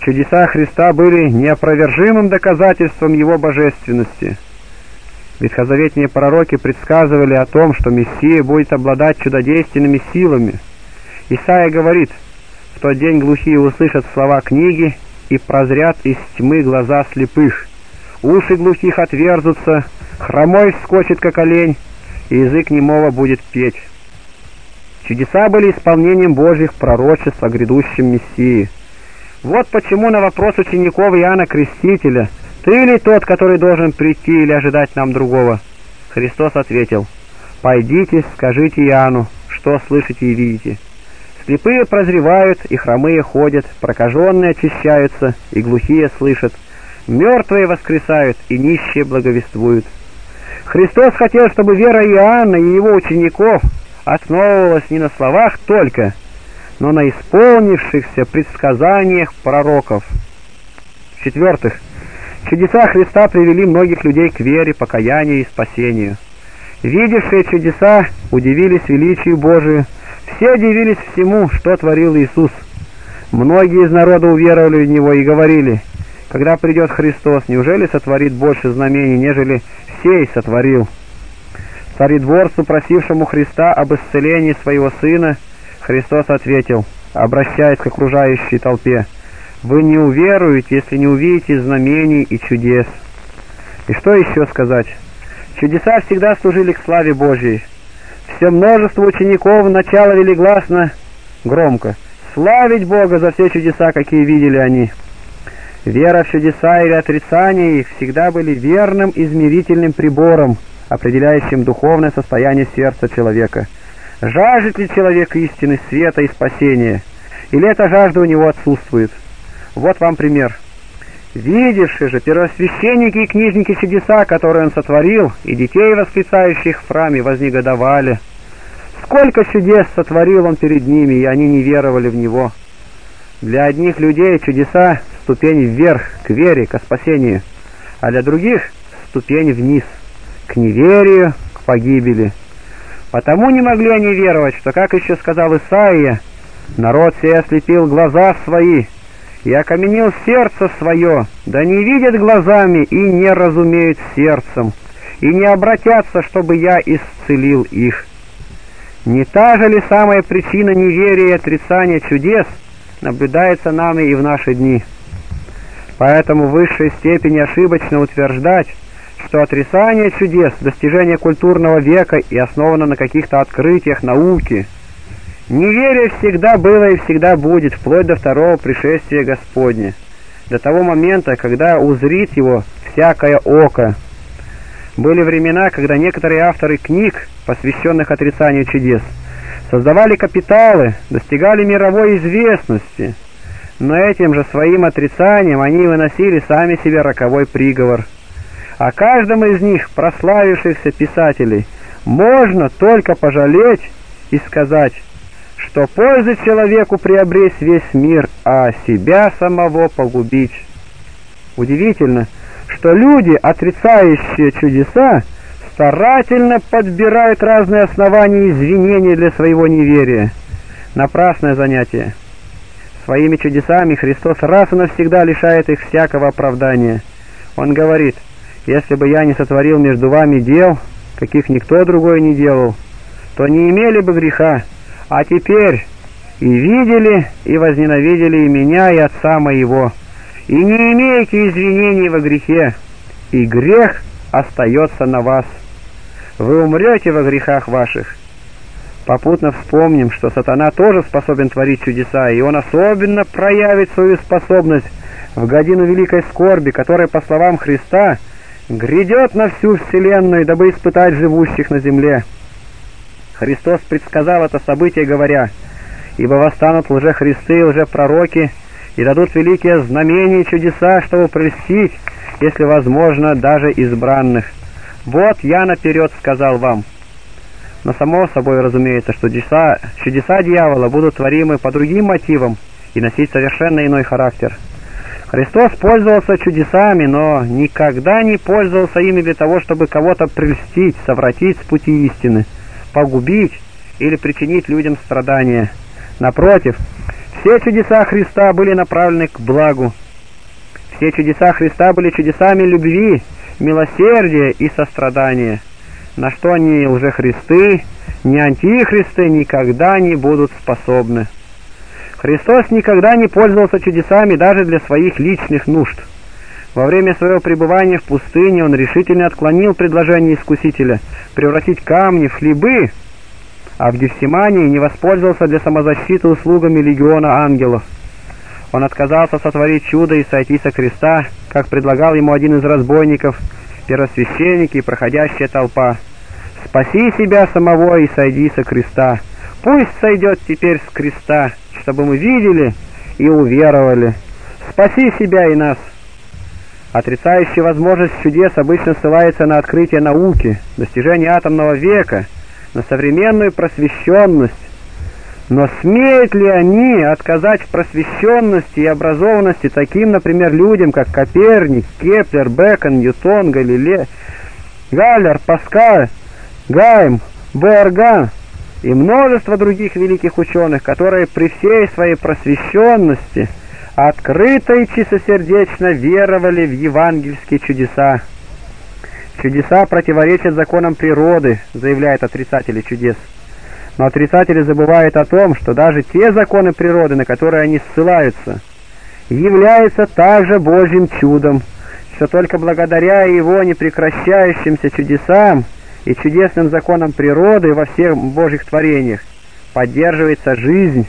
чудеса Христа были неопровержимым доказательством Его божественности. Ветхозаветные пророки предсказывали о том, что Мессия будет обладать чудодейственными силами. Исаия говорит: «В тот день глухие услышат слова книги, и прозрят из тьмы глаза слепых. Уши глухих отверзутся, хромой вскочит, как олень, и язык немого будет петь». Чудеса были исполнением Божьих пророчеств о грядущем Мессии. Вот почему на вопрос учеников Иоанна Крестителя: «Ты ли тот, который должен прийти, или ожидать нам другого?» Христос ответил: «Пойдите, скажите Иоанну, что слышите и видите. Слепые прозревают, и хромые ходят, прокаженные очищаются, и глухие слышат, мертвые воскресают, и нищие благовествуют». Христос хотел, чтобы вера Иоанна и его учеников основывалась не на словах только, но на исполнившихся предсказаниях пророков. В-четвертых, чудеса Христа привели многих людей к вере, покаянию и спасению. Видевшие чудеса удивились величию Божию, все дивились всему, что творил Иисус. Многие из народа уверовали в Него и говорили: «Когда придет Христос, неужели сотворит больше знамений, нежели сей сотворил?» Царедворцу, просившему Христа об исцелении своего сына, Христос ответил, обращаясь к окружающей толпе: «Вы не уверуете, если не увидите знамений и чудес». И что еще сказать? Чудеса всегда служили к славе Божьей. Все множество учеников вначале вели гласно, громко: «Славить Бога за все чудеса, какие видели они». Вера в чудеса или отрицание их всегда были верным измерительным прибором, определяющим духовное состояние сердца человека. Жаждет ли человек истины, света и спасения? Или эта жажда у него отсутствует? Вот вам пример. «Видевши же первосвященники и книжники чудеса, которые Он сотворил, и детей, восклицающих в храме, вознегодовали. Сколько чудес сотворил Он перед ними, и они не веровали в Него». Для одних людей чудеса — ступень вверх, к вере, к спасению, а для других — ступень вниз, к неверию, к погибели. Потому не могли они веровать, что, как еще сказал Исаия, «Народ сей ослепил глаза свои, и окаменил сердце свое, да не видят глазами и не разумеют сердцем, и не обратятся, чтобы я исцелил их». Не та же ли самая причина неверия и отрицания чудес наблюдается нами и в наши дни? Поэтому в высшей степени ошибочно утверждать, что отрицание чудес — достижение культурного века и основано на каких-то открытиях науки. Неверие всегда было и всегда будет, вплоть до второго пришествия Господня. до того момента, когда узрит его всякое око. Были времена, когда некоторые авторы книг, посвященных отрицанию чудес, создавали капиталы, достигали мировой известности, но этим же своим отрицанием они выносили сами себе роковой приговор. О каждом из них, прославившихся писателей, можно только пожалеть и сказать, что пользы человеку приобрести весь мир, а себя самого погубить. Удивительно, что люди, отрицающие чудеса, старательно подбирают разные основания и извинения для своего неверия. Напрасное занятие. Своими чудесами Христос раз и навсегда лишает их всякого оправдания. Он говорит: «Если бы я не сотворил между вами дел, каких никто другой не делал, то не имели бы греха, а теперь и видели, и возненавидели и меня, и отца моего, и не имеете извинений во грехе, и грех остается на вас. Вы умрете во грехах ваших». Попутно вспомним, что сатана тоже способен творить чудеса, и он особенно проявит свою способность в годину великой скорби, которая, по словам Христа, грядет на всю вселенную, дабы испытать живущих на земле. Христос предсказал это событие, говоря: «Ибо восстанут лжехристы и лжепророки, и дадут великие знамения и чудеса, чтобы прельстить, если возможно, даже избранных. Вот я наперед сказал вам». Но само собой разумеется, что чудеса, чудеса дьявола будут творимы по другим мотивам и носить совершенно иной характер. Христос пользовался чудесами, но никогда не пользовался ими для того, чтобы кого-то прельстить, совратить с пути истины, погубить или причинить людям страдания. Напротив, все чудеса Христа были направлены к благу. Все чудеса Христа были чудесами любви, милосердия и сострадания, на что ни лжехристы, ни антихристы никогда не будут способны. Христос никогда не пользовался чудесами даже для своих личных нужд. Во время своего пребывания в пустыне он решительно отклонил предложение Искусителя превратить камни в хлебы, а в Гефсимании не воспользовался для самозащиты услугами легиона ангелов. Он отказался сотворить чудо и сойти со креста, как предлагал ему один из разбойников, первосвященники и проходящая толпа. «Спаси себя самого и сойди со креста. Пусть сойдет теперь с креста, чтобы мы видели и уверовали. Спаси себя и нас». Отрицающий возможность чудес обычно ссылается на открытие науки, достижение атомного века, на современную просвещенность. Но смеют ли они отказать в просвещенности и образованности таким, например, людям, как Коперник, Кеплер, Бекон, Ньютон, Галилей, Галлер, Паскаль, Гайм, Берган и множество других великих ученых, которые при всей своей просвещенности открыто и чистосердечно веровали в евангельские чудеса? «Чудеса противоречат законам природы», заявляют отрицатели чудес. Но отрицатели забывают о том, что даже те законы природы, на которые они ссылаются, являются также Божьим чудом, что только благодаря его непрекращающимся чудесам и чудесным законам природы во всех Божьих творениях поддерживается жизнь,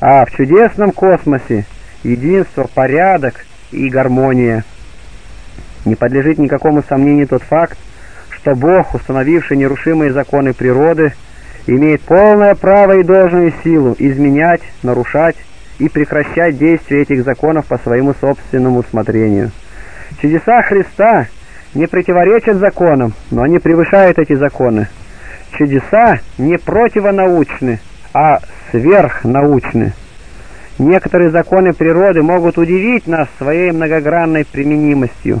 а в чудесном космосе единство, порядок и гармония. Не подлежит никакому сомнению тот факт, что Бог, установивший нерушимые законы природы, имеет полное право и должную силу изменять, нарушать и прекращать действие этих законов по своему собственному усмотрению. Чудеса Христа не противоречат законам, но они превышают эти законы. Чудеса не противонаучны, а сверхнаучны. Некоторые законы природы могут удивить нас своей многогранной применимостью.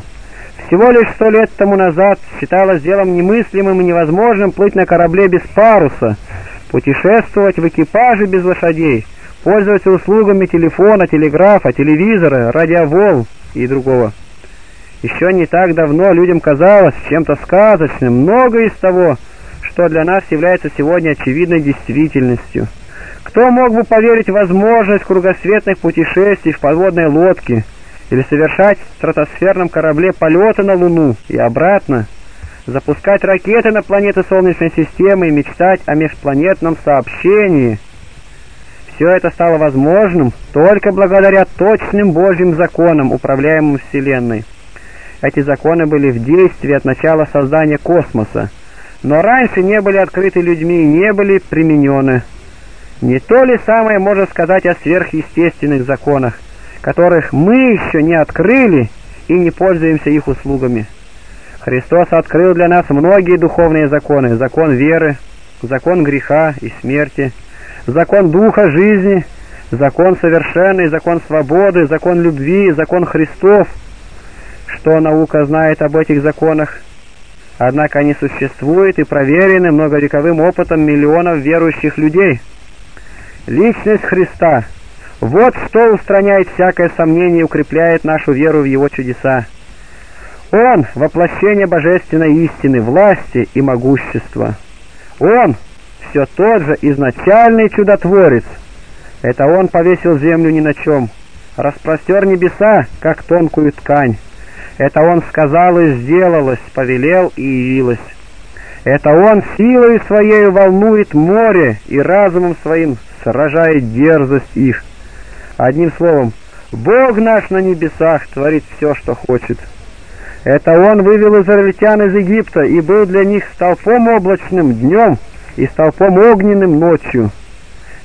Всего лишь сто лет тому назад считалось делом немыслимым и невозможным плыть на корабле без паруса, путешествовать в экипаже без лошадей, пользоваться услугами телефона, телеграфа, телевизора, радиоволн и другого. Еще не так давно людям казалось чем-то сказочным многое из того, что для нас является сегодня очевидной действительностью. Кто мог бы поверить в возможность кругосветных путешествий в подводной лодке, или совершать в стратосферном корабле полеты на Луну и обратно, запускать ракеты на планеты Солнечной системы и мечтать о межпланетном сообщении? Все это стало возможным только благодаря точным Божьим законам, управляемым Вселенной. Эти законы были в действии от начала создания космоса, но раньше не были открыты людьми и не были применены. Не то ли самое можно сказать о сверхъестественных законах, которых мы еще не открыли и не пользуемся их услугами? Христос открыл для нас многие духовные законы: закон веры, закон греха и смерти, закон духа жизни, закон совершенный, закон свободы, закон любви, закон Христов. Что наука знает об этих законах? Однако они существуют и проверены многовековым опытом миллионов верующих людей. Личность Христа – вот что устраняет всякое сомнение и укрепляет нашу веру в Его чудеса. Он – воплощение божественной истины, власти и могущества. Он – все тот же изначальный чудотворец. Это Он повесил землю ни на чем, распростер небеса, как тонкую ткань. Это Он сказал и сделалось, повелел и явилось. Это Он силою Своею волнует море и разумом Своим сражает дерзость их. Одним словом, Бог наш на небесах творит все, что хочет. Это Он вывел израильтян из Египта и был для них столпом облачным днем и столпом огненным ночью.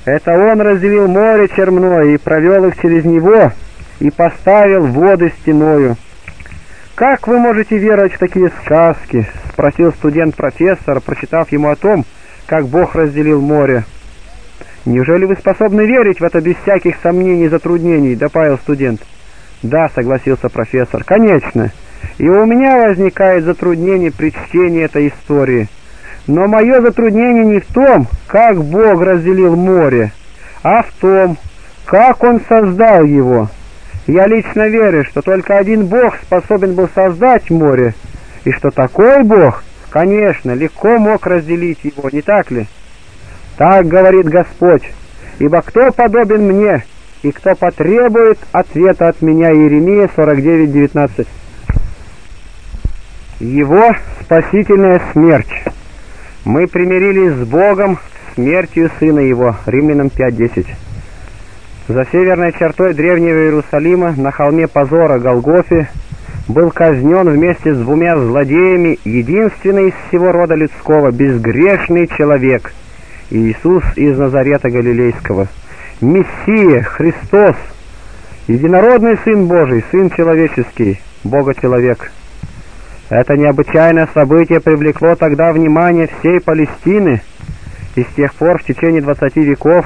Это Он разделил море черное и провел их через него и поставил воды стеною. «Как вы можете веровать в такие сказки?» — спросил студент-профессор, прочитав ему о том, как Бог разделил море. «Неужели вы способны верить в это без всяких сомнений и затруднений?» — добавил студент. «Да», — согласился профессор, — «конечно. И у меня возникает затруднение при чтении этой истории. Но мое затруднение не в том, как Бог разделил море, а в том, как Он создал его». Я лично верю, что только один Бог способен был создать море, и что такой Бог, конечно, легко мог разделить его, не так ли? Так говорит Господь: ибо кто подобен мне, и кто потребует ответа от меня? Иеремия сорок девять, девятнадцать. Его спасительная смерть. Мы примирились с Богом смертью Сына Его. Римлянам пять, десять. За северной чертой древнего Иерусалима, на холме позора Голгофе, был казнен вместе с двумя злодеями единственный из всего рода людского безгрешный человек – Иисус из Назарета Галилейского. Мессия, Христос, единородный Сын Божий, Сын человеческий, Бога-человек. Это необычайное событие привлекло тогда внимание всей Палестины, и с тех пор в течение двадцати веков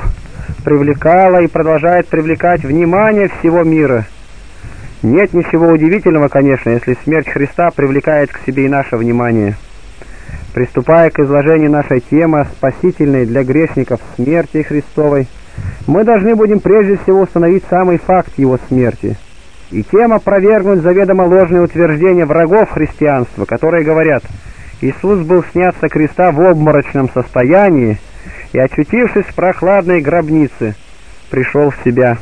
привлекала и продолжает привлекать внимание всего мира. Нет ничего удивительного, конечно, если смерть Христа привлекает к себе и наше внимание. Приступая к изложению нашей темы о спасительной для грешников смерти Христовой, мы должны будем прежде всего установить самый факт Его смерти и тем опровергнуть заведомо ложные утверждения врагов христианства, которые говорят: Иисус был снят со креста в обморочном состоянии и, очутившись в прохладной гробнице, пришел в себя.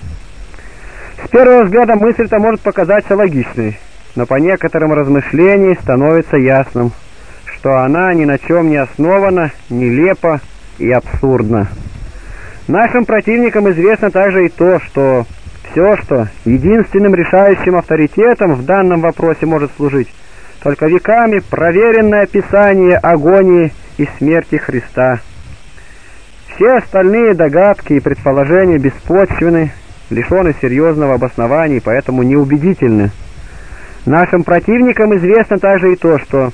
С первого взгляда мысль-то может показаться логичной, но по некоторым размышлениям становится ясным, что она ни на чем не основана, нелепа и абсурдна. Нашим противникам известно также и то, что все, что единственным решающим авторитетом в данном вопросе может служить только веками проверенное описание агонии и смерти Христа. Все остальные догадки и предположения беспочвены, лишены серьезного обоснования и поэтому неубедительны. Нашим противникам известно также и то, что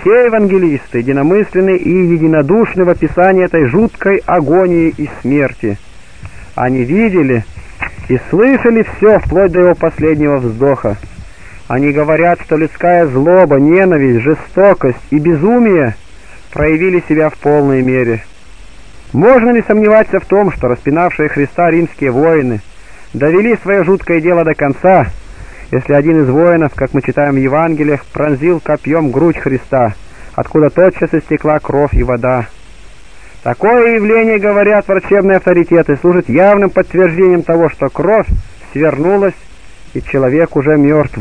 все евангелисты единомысленны и единодушны в описании этой жуткой агонии и смерти. Они видели и слышали все, вплоть до его последнего вздоха. Они говорят, что людская злоба, ненависть, жестокость и безумие проявили себя в полной мере. Можно ли сомневаться в том, что распинавшие Христа римские воины довели свое жуткое дело до конца, если один из воинов, как мы читаем в Евангелиях, пронзил копьем грудь Христа, откуда тотчас истекла кровь и вода? Такое явление, говорят врачебные авторитеты, служит явным подтверждением того, что кровь свернулась и человек уже мертв.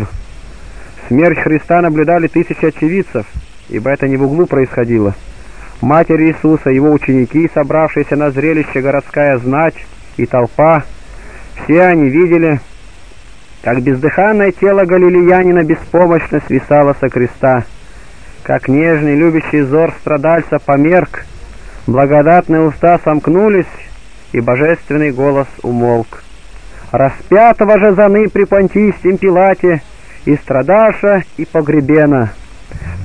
Смерть Христа наблюдали тысячи очевидцев, ибо это не в углу происходило. Матерь Иисуса, его ученики, собравшиеся на зрелище городская знать, и толпа, все они видели, как бездыханное тело галилеянина беспомощно свисало со креста, как нежный любящий взор страдальца померк, благодатные уста сомкнулись, и божественный голос умолк. «Распятого же заны при Понтийском Пилате, и страдаша, и погребена».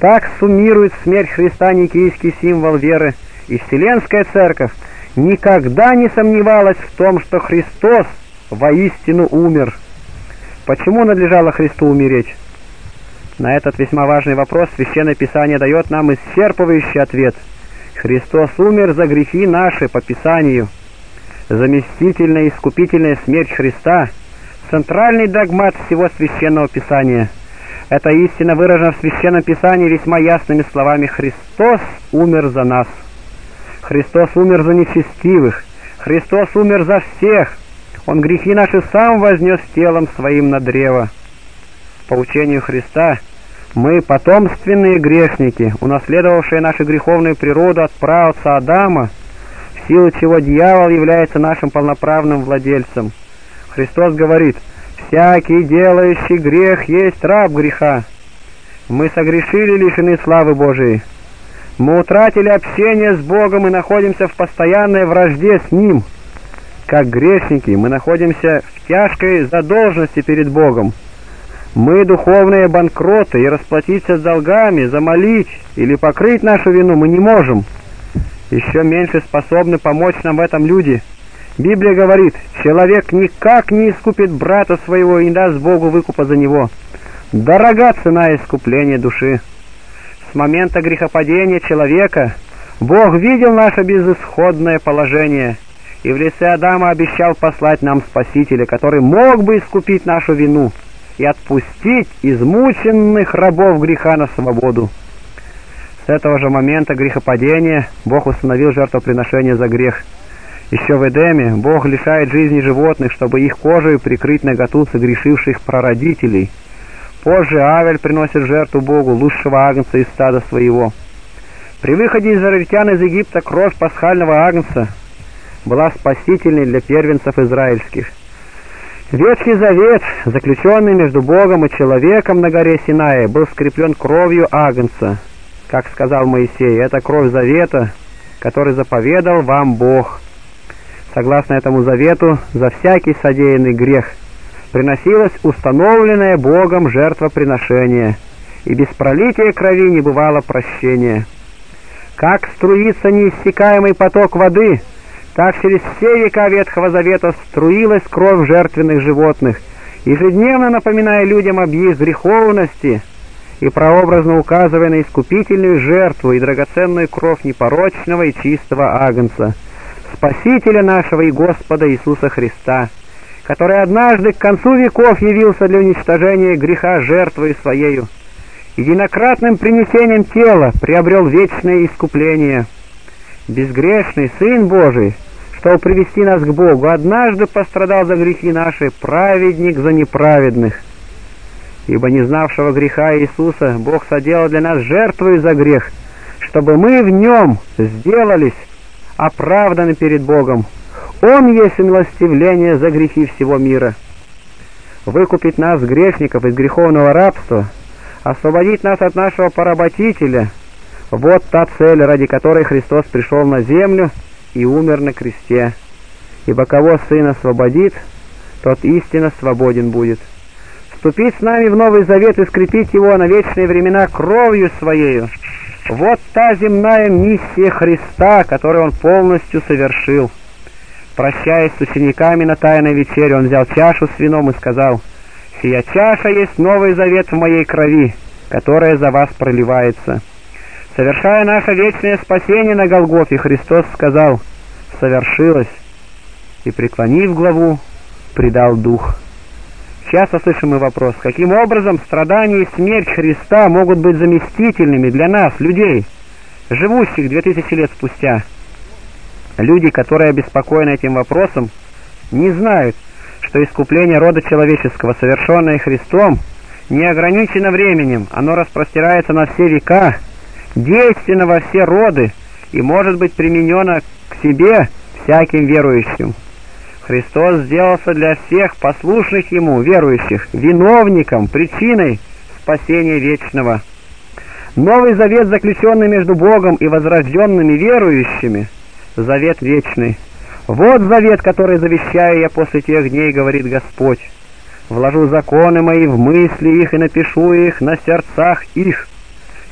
Так суммирует смерть Христа никийский символ веры, и Вселенская Церковь никогда не сомневалась в том, что Христос воистину умер. Почему надлежало Христу умереть? На этот весьма важный вопрос Священное Писание дает нам исчерпывающий ответ. Христос умер за грехи наши по Писанию. Заместительная и искупительная смерть Христа – центральный догмат всего Священного Писания. Эта истина выражена в Священном Писании весьма ясными словами: «Христос умер за нас». Христос умер за нечестивых. Христос умер за всех. Он грехи наши сам вознес телом своим на древо. По учению Христа мы потомственные грешники, унаследовавшие нашу греховную природу от праотца Адама, в силу чего дьявол является нашим полноправным владельцем. Христос говорит: «Всякий делающий грех есть раб греха». Мы согрешили, лишены славы Божией. Мы утратили общение с Богом и находимся в постоянной вражде с Ним. Как грешники мы находимся в тяжкой задолженности перед Богом. Мы духовные банкроты, и расплатиться с долгами, замолить или покрыть нашу вину мы не можем. Еще меньше способны помочь нам в этом люди. Библия говорит: человек никак не искупит брата своего и не даст Богу выкупа за него. Дорога цена искупления души. С момента грехопадения человека Бог видел наше безысходное положение и в лице Адама обещал послать нам Спасителя, который мог бы искупить нашу вину и отпустить измученных рабов греха на свободу. С этого же момента грехопадения Бог установил жертвоприношение за грех. Еще в Эдеме Бог лишает жизни животных, чтобы их кожей прикрыть наготу согрешивших прародителей. Позже Авель приносит жертву Богу лучшего агнца из стада своего. При выходе израильтян из Египта кровь пасхального агнца была спасительной для первенцев израильских. Ветхий Завет, заключенный между Богом и человеком на горе Синае, был скреплен кровью агнца. Как сказал Моисей: «Это кровь Завета, который заповедал вам Бог». Согласно этому Завету, за всякий содеянный грех приносилось установленное Богом жертвоприношение, и без пролития крови не бывало прощения. Как струится неиссякаемый поток воды, так через все века Ветхого Завета струилась кровь жертвенных животных, ежедневно напоминая людям об их греховности и прообразно указывая на искупительную жертву и драгоценную кровь непорочного и чистого агнца, Спасителя нашего и Господа Иисуса Христа, который однажды к концу веков явился для уничтожения греха жертвой Своею, единократным принесением тела приобрел вечное искупление. Безгрешный Сын Божий, чтобы привести нас к Богу, однажды пострадал за грехи наши, праведник за неправедных. Ибо не знавшего греха Иисуса Бог соделал для нас жертвою за грех, чтобы мы в нем сделались оправданы перед Богом. Он есть умилостивление за грехи всего мира. Выкупить нас, грешников, из греховного рабства, освободить нас от нашего поработителя – вот та цель, ради которой Христос пришел на землю и умер на кресте. Ибо кого Сын освободит, тот истинно свободен будет. Вступить с нами в Новый Завет и скрепить его на вечные времена кровью Своею – вот та земная миссия Христа, которую Он полностью совершил. Прощаясь с учениками на Тайной вечере, Он взял чашу с вином и сказал: «Сия чаша есть Новый Завет в моей крови, которая за вас проливается». Совершая наше вечное спасение на Голгофе, Христос сказал: «Совершилось», и, преклонив главу, предал дух. Часто слышим мы вопрос: каким образом страдания и смерть Христа могут быть заместительными для нас, людей, живущих две тысячи лет спустя? Люди, которые обеспокоены этим вопросом, не знают, что искупление рода человеческого, совершенное Христом, не ограничено временем, оно распростирается на все века, действенно во все роды и может быть применено к себе всяким верующим. Христос сделался для всех послушных Ему, верующих, виновником, причиной спасения вечного. Новый завет, заключенный между Богом и возрожденными верующими, завет вечный. «Вот завет, который завещаю я после тех дней, — говорит Господь. Вложу законы мои в мысли их и напишу их на сердцах их,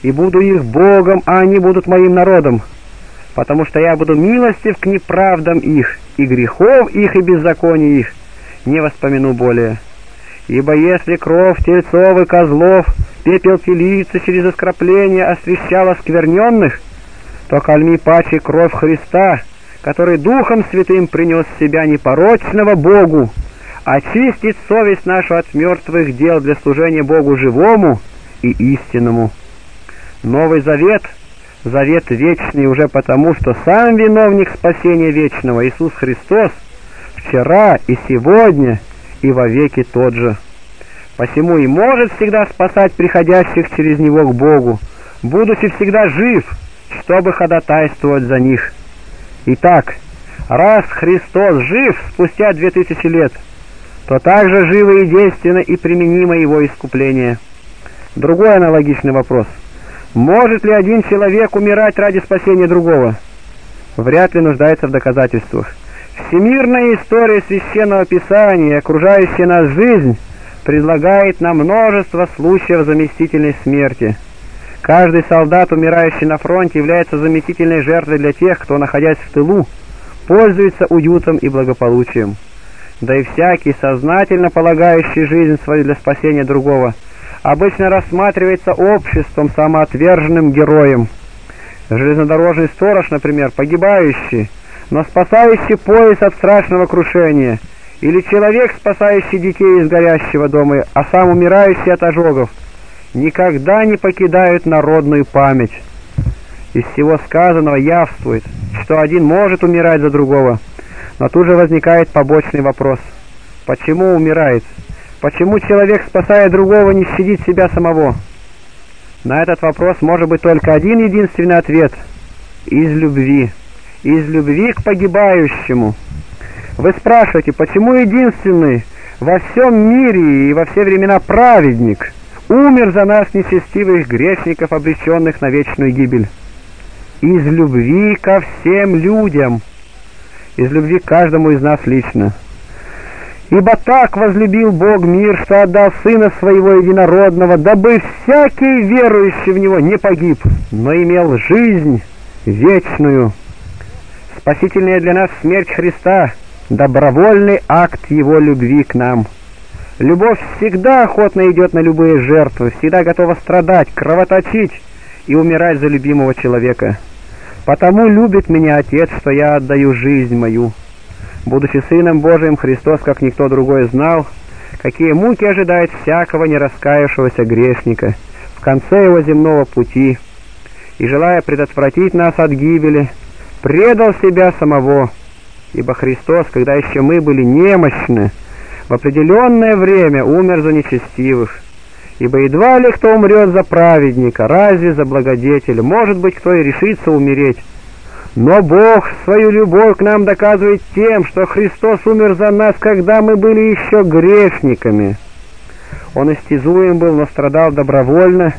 и буду их Богом, а они будут моим народом. Потому что я буду милостив к неправдам их, и грехов их, и беззаконий их не воспомяну более. Ибо если кровь тельцов и козлов, пепел телицы через искропление освящала скверненных, то кальми паче кровь Христа, который Духом Святым принес себя непорочного Богу, очистит совесть нашу от мертвых дел для служения Богу живому и истинному». Новый завет, завет вечный уже потому, что сам виновник спасения вечного, Иисус Христос, вчера и сегодня и вовеки тот же. Посему и может всегда спасать приходящих через Него к Богу, будучи всегда жив, чтобы ходатайствовать за них. Итак, раз Христос жив спустя две тысячи лет, то также живо и действенно и применимо Его искупление. Другой аналогичный вопрос. Может ли один человек умирать ради спасения другого? Вряд ли нуждается в доказательствах. Всемирная история Священного Писания, окружающая нас жизнь, предлагает нам множество случаев заместительной смерти. Каждый солдат, умирающий на фронте, является заместительной жертвой для тех, кто, находясь в тылу, пользуется уютом и благополучием. Да и всякий, сознательно полагающий жизнь свою для спасения другого, обычно рассматривается обществом самоотверженным героем. Железнодорожный сторож, например, погибающий, но спасающий поезд от страшного крушения, или человек, спасающий детей из горящего дома, а сам умирающий от ожогов, никогда не покидают народную память. Из всего сказанного явствует, что один может умирать за другого, но тут же возникает побочный вопрос. Почему умирает? Почему человек, спасая другого, не щадит себя самого? На этот вопрос может быть только один единственный ответ. Из любви. Из любви к погибающему. Вы спрашиваете, почему единственный во всем мире и во все времена праведник умер за нас, нечестивых грешников, обреченных на вечную гибель? Из любви ко всем людям. Из любви к каждому из нас лично. «Ибо так возлюбил Бог мир, что отдал Сына Своего Единородного, дабы всякий верующий в Него не погиб, но имел жизнь вечную». Спасительная для нас смерть Христа – добровольный акт Его любви к нам. Любовь всегда охотно идет на любые жертвы, всегда готова страдать, кровоточить и умирать за любимого человека. «Потому любит меня Отец, что я отдаю жизнь мою». Будучи Сыном Божиим, Христос, как никто другой, знал, какие муки ожидают всякого нераскаявшегося грешника в конце его земного пути, и, желая предотвратить нас от гибели, предал себя самого, ибо Христос, когда еще мы были немощны, в определенное время умер за нечестивых, ибо едва ли кто умрет за праведника, разве за благодетеля, может быть, кто и решится умереть. Но Бог свою любовь к нам доказывает тем, что Христос умер за нас, когда мы были еще грешниками. Он истязуем был, но страдал добровольно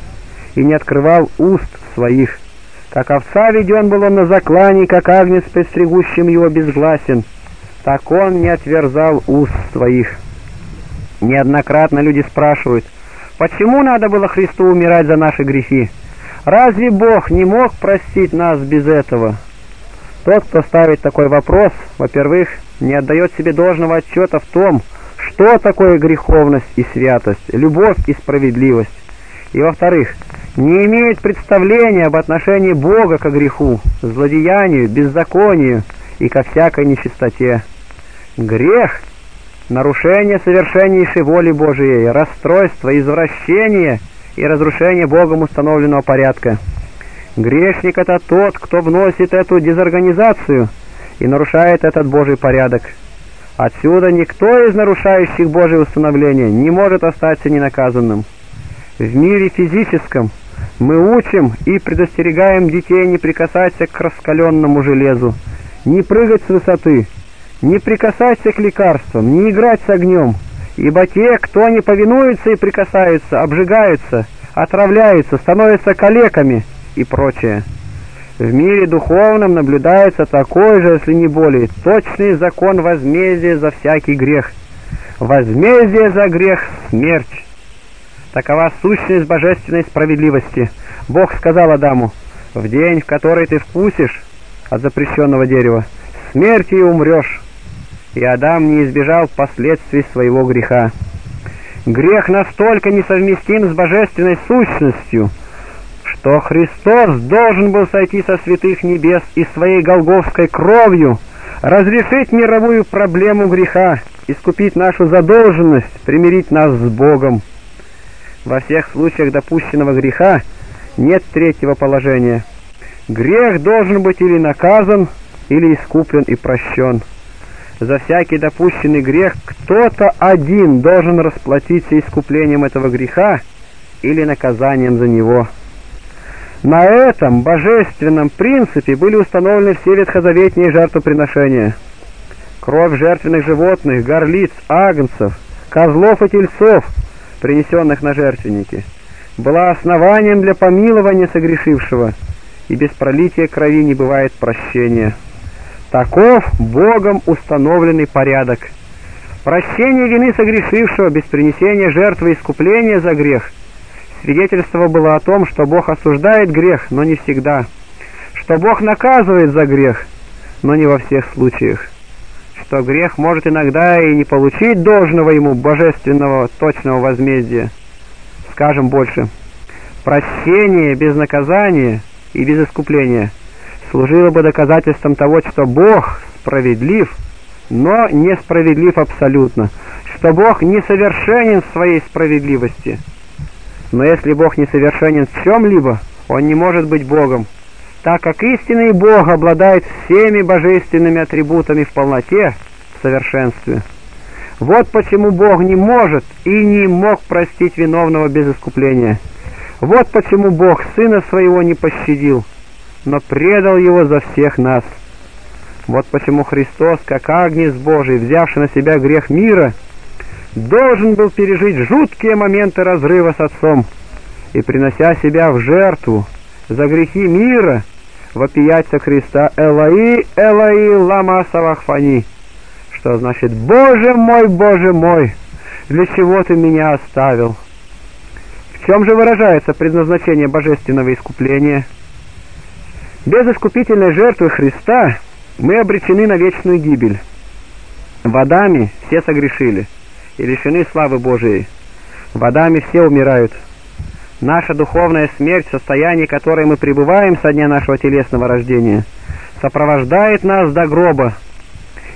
и не открывал уст своих. Как овца веден был он на заклане, как агнец, предстригущим его, безгласен, так он не отверзал уст своих. Неоднократно люди спрашивают, почему надо было Христу умирать за наши грехи? Разве Бог не мог простить нас без этого? Тот, кто ставит такой вопрос, во-первых, не отдает себе должного отчета в том, что такое греховность и святость, любовь и справедливость. И, во-вторых, не имеет представления об отношении Бога ко греху, злодеянию, беззаконию и ко всякой нечистоте. Грех – нарушение совершеннейшей воли Божией, расстройство, извращение и разрушение Богом установленного порядка. Грешник – это тот, кто вносит эту дезорганизацию и нарушает этот Божий порядок. Отсюда никто из нарушающих Божие установления не может остаться ненаказанным. В мире физическом мы учим и предостерегаем детей не прикасаться к раскаленному железу, не прыгать с высоты, Не прикасайся к лекарствам, не играть с огнем, ибо те, кто не повинуется и прикасаются, обжигаются, отравляются, становятся калеками и прочее. В мире духовном наблюдается такой же, если не более, точный закон возмездия за всякий грех. Возмездие за грех — смерть. Такова сущность божественной справедливости. Бог сказал Адаму: «В день, в который ты вкусишь от запрещенного дерева, смертью умрешь». И Адам не избежал последствий своего греха. Грех настолько несовместим с божественной сущностью, что Христос должен был сойти со святых небес и своей голгофской кровью разрешить мировую проблему греха, искупить нашу задолженность, примирить нас с Богом. Во всех случаях допущенного греха нет третьего положения. Грех должен быть или наказан, или искуплен и прощен. За всякий допущенный грех кто-то один должен расплатиться искуплением этого греха или наказанием за него. На этом божественном принципе были установлены все ветхозаветные жертвоприношения. Кровь жертвенных животных, горлиц, агнцев, козлов и тельцов, принесенных на жертвенники, была основанием для помилования согрешившего, и без пролития крови не бывает прощения. Таков Богом установленный порядок. Прощение вины согрешившего без принесения жертвы искупления за грех свидетельство было о том, что Бог осуждает грех, но не всегда, что Бог наказывает за грех, но не во всех случаях, что грех может иногда и не получить должного ему божественного точного возмездия. Скажем больше, прощение без наказания и без искупления служило бы доказательством того, что Бог справедлив, но несправедлив абсолютно, что Бог несовершенен в своей справедливости. Но если Бог несовершенен в чем-либо, Он не может быть Богом, так как истинный Бог обладает всеми божественными атрибутами в полноте, в совершенстве. Вот почему Бог не может и не мог простить виновного без искупления. Вот почему Бог Сына Своего не пощадил, но предал Его за всех нас. Вот почему Христос, как Агнец Божий, взявший на себя грех мира, должен был пережить жуткие моменты разрыва с Отцом и, принося себя в жертву за грехи мира, вопиять со Христа: «Элои, Элои, лама савахфани», что значит: «Боже мой, Боже мой, для чего ты меня оставил?» В чем же выражается предназначение божественного искупления? Без искупительной жертвы Христа мы обречены на вечную гибель. В Адаме все согрешили и лишены славы Божией. В Адаме все умирают. Наша духовная смерть, в состоянии которой мы пребываем со дня нашего телесного рождения, сопровождает нас до гроба.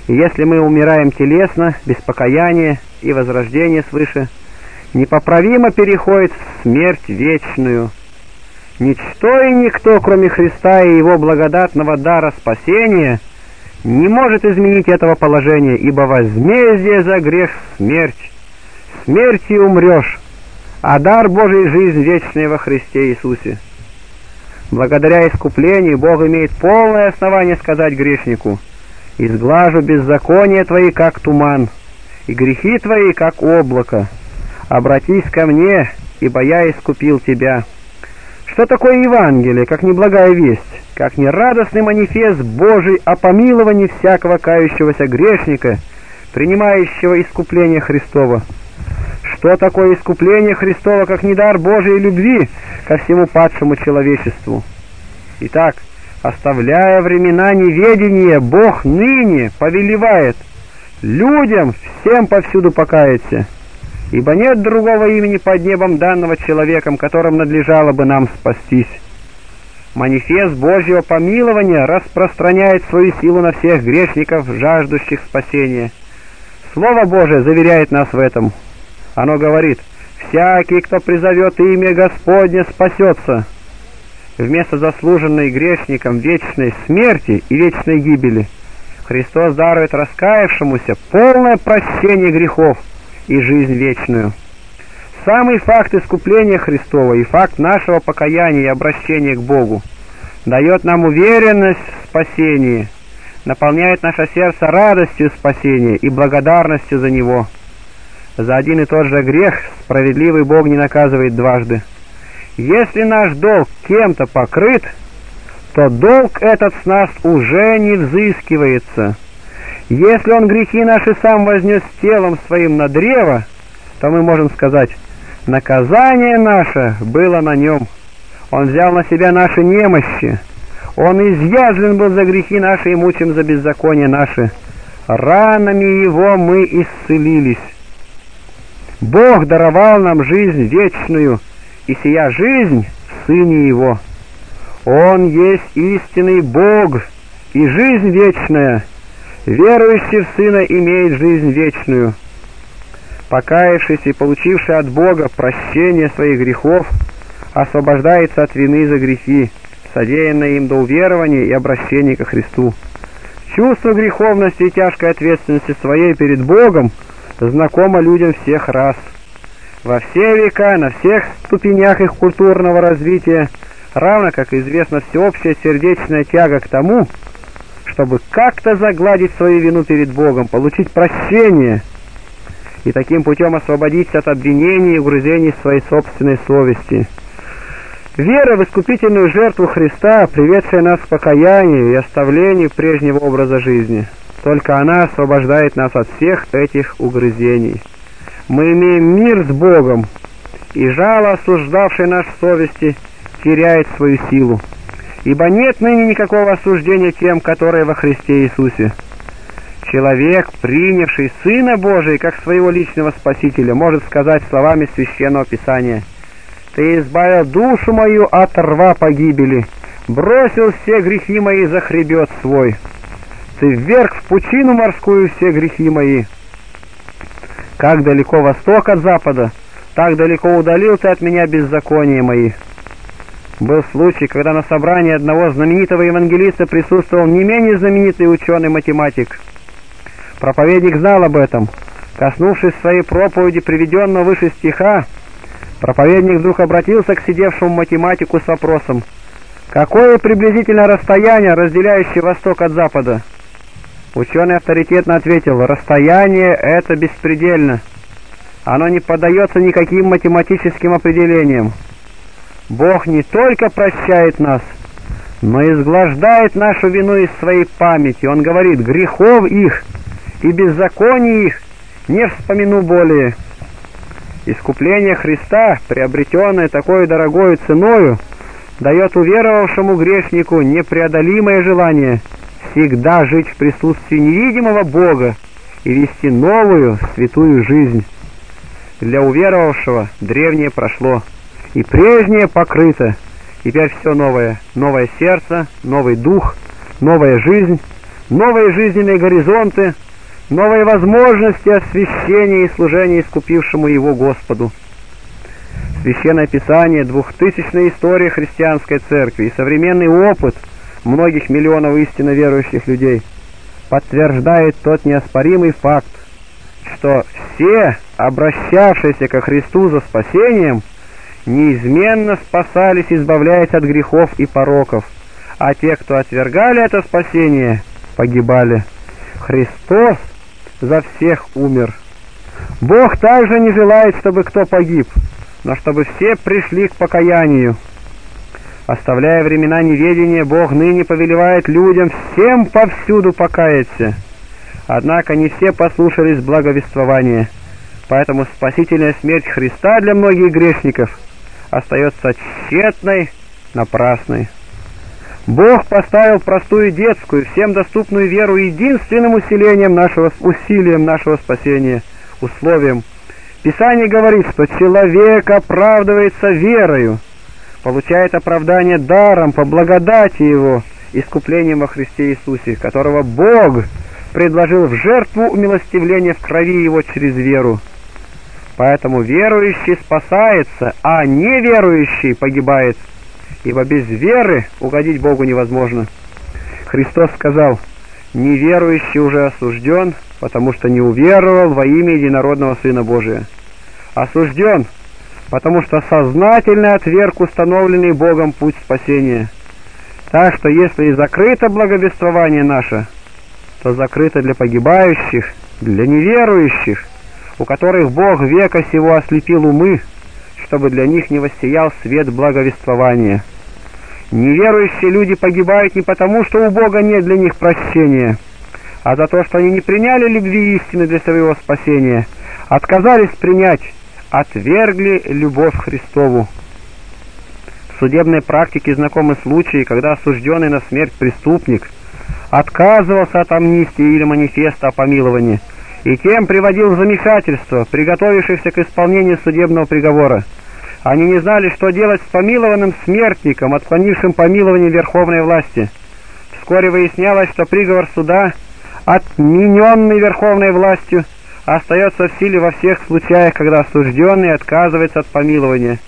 И если мы умираем телесно, без покаяния и возрождения свыше, непоправимо переходит в смерть вечную. Ничто и никто, кроме Христа и Его благодатного дара спасения, не может изменить этого положения, ибо возмездие за грех — смерть. Смертью умрешь, а дар Божий — жизнь вечная во Христе Иисусе. Благодаря искуплению Бог имеет полное основание сказать грешнику: «Изглажу беззакония твои, как туман, и грехи твои, как облако. Обратись ко мне, ибо я искупил тебя». Что такое Евангелие, как не благая весть, как не радостный манифест Божий о помиловании всякого кающегося грешника, принимающего искупление Христово? Что такое искупление Христово, как не дар Божией любви ко всему падшему человечеству? Итак, оставляя времена неведения, Бог ныне повелевает людям всем повсюду покаяться. Ибо нет другого имени под небом данного человеком, которым надлежало бы нам спастись. Манифест Божьего помилования распространяет свою силу на всех грешников, жаждущих спасения. Слово Божие заверяет нас в этом. Оно говорит: «Всякий, кто призовет имя Господне, спасется». Вместо заслуженной грешником вечной смерти и вечной гибели, Христос дарует раскаявшемуся полное прощение грехов и жизнь вечную. Самый факт искупления Христова и факт нашего покаяния и обращения к Богу дает нам уверенность в спасении, наполняет наше сердце радостью спасения и благодарностью за него. За один и тот же грех справедливый Бог не наказывает дважды. Если наш долг кем-то покрыт, то долг этот с нас уже не взыскивается. Если он грехи наши сам вознес телом своим на древо, то мы можем сказать: наказание наше было на нем. Он взял на себя наши немощи. Он изъязвлен был за грехи наши и мучим за беззаконие наши. Ранами его мы исцелились. Бог даровал нам жизнь вечную, и сия жизнь в Сыне Его. Он есть истинный Бог и жизнь вечная. Верующий в Сына имеет жизнь вечную. Покаявшись и получивший от Бога прощение своих грехов, освобождается от вины за грехи, содеянные им до уверования и обращения ко Христу. Чувство греховности и тяжкой ответственности своей перед Богом знакомо людям всех рас. Во все века, на всех ступенях их культурного развития, равно как известна всеобщая сердечная тяга к тому, чтобы как-то загладить свою вину перед Богом, получить прощение и таким путем освободиться от обвинений и угрызений своей собственной совести. Вера в искупительную жертву Христа, приведшая нас к покаянию и оставлению прежнего образа жизни, только она освобождает нас от всех этих угрызений. Мы имеем мир с Богом, и жало, осуждавшее наши совести, теряет свою силу. Ибо нет ныне никакого осуждения тем, которые во Христе Иисусе. Человек, принявший Сына Божия как своего личного Спасителя, может сказать словами Священного Писания: «Ты избавил душу мою от рва погибели, бросил все грехи мои за хребет свой. Ты вверг в пучину морскую все грехи мои. Как далеко восток от запада, так далеко удалил ты от меня беззаконие мои». Был случай, когда на собрании одного знаменитого евангелиста присутствовал не менее знаменитый ученый-математик. Проповедник знал об этом. Коснувшись своей проповеди приведенного выше стиха, проповедник вдруг обратился к сидевшему математику с вопросом: «Какое приблизительно расстояние, разделяющее восток от запада?» Ученый авторитетно ответил: «Расстояние это беспредельно. Оно не поддается никаким математическим определениям. Бог не только прощает нас, но и изглаждает нашу вину из своей памяти. Он говорит: грехов их и беззаконий их не вспомину более». Искупление Христа, приобретенное такой дорогою ценою, дает уверовавшему грешнику непреодолимое желание всегда жить в присутствии невидимого Бога и вести новую, святую жизнь. Для уверовавшего древнее прошло, и прежнее покрыто, теперь все новое. Новое сердце, новый дух, новая жизнь, новые жизненные горизонты, новые возможности освящения и служения искупившему его Господу. Священное Писание, двухтысячная история христианской церкви и современный опыт многих миллионов истинно верующих людей подтверждает тот неоспоримый факт, что все, обращавшиеся ко Христу за спасением, неизменно спасались, избавляясь от грехов и пороков, а те, кто отвергали это спасение, погибали. Христос за всех умер. Бог также не желает, чтобы кто погиб, но чтобы все пришли к покаянию. Оставляя времена неведения, Бог ныне повелевает людям всем повсюду покаяться. Однако не все послушались благовествования, поэтому спасительная смерть Христа для многих грешников остается тщетной, напрасной. Бог поставил простую детскую, всем доступную веру единственным усилением нашего, усилием нашего спасения, условием. Писание говорит, что человек оправдывается верою, получает оправдание даром по благодати его, искуплением во Христе Иисусе, которого Бог предложил в жертву умилостивления в крови его через веру. Поэтому верующий спасается, а неверующий погибает, ибо без веры угодить Богу невозможно. Христос сказал: «Неверующий уже осужден, потому что не уверовал во имя единородного Сына Божия». Осужден, потому что сознательно отверг установленный Богом путь спасения. Так что, если и закрыто благовествование наше, что закрыто для погибающих, для неверующих, у которых Бог века сего ослепил умы, чтобы для них не воссиял свет благовествования. Неверующие люди погибают не потому, что у Бога нет для них прощения, а за то, что они не приняли любви истины для своего спасения, отказались принять, отвергли любовь Христову. В судебной практике знакомы случаи, когда осужденный на смерть преступник отказывался от амнистии или манифеста о помиловании, и тем приводил в замешательство приготовившихся к исполнению судебного приговора. Они не знали, что делать с помилованным смертником, отклонившим помилование верховной власти. Вскоре выяснялось, что приговор суда, отмененный верховной властью, остается в силе во всех случаях, когда осужденный отказывается от помилования.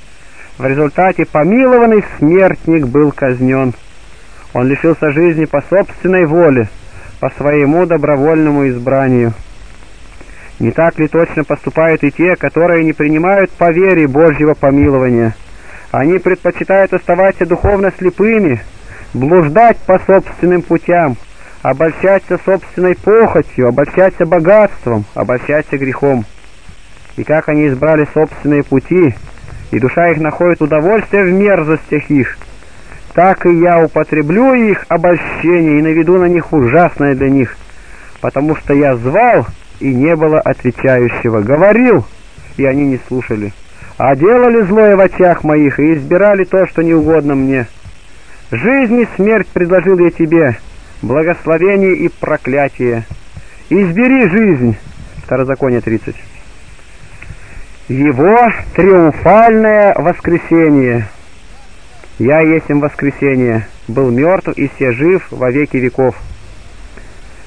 В результате помилованный смертник был казнен. Он лишился жизни по собственной воле, по своему добровольному избранию. Не так ли точно поступают и те, которые не принимают по вере Божьего помилования? Они предпочитают оставаться духовно слепыми, блуждать по собственным путям, обольщаться собственной похотью, обольщаться богатством, обольщаться грехом. И как они избрали собственные пути, и душа их находит удовольствие в мерзостях их, так и я употреблю их обольщение и наведу на них ужасное для них, потому что я звал, и не было отвечающего, говорил, и они не слушали, а делали злое в очах моих, и избирали то, что не угодно мне. Жизнь и смерть предложил я тебе, благословение и проклятие. Избери жизнь. Второзаконие тридцать. Его триумфальное воскресение. Я есть им воскресение, был мертв и все жив во веки веков.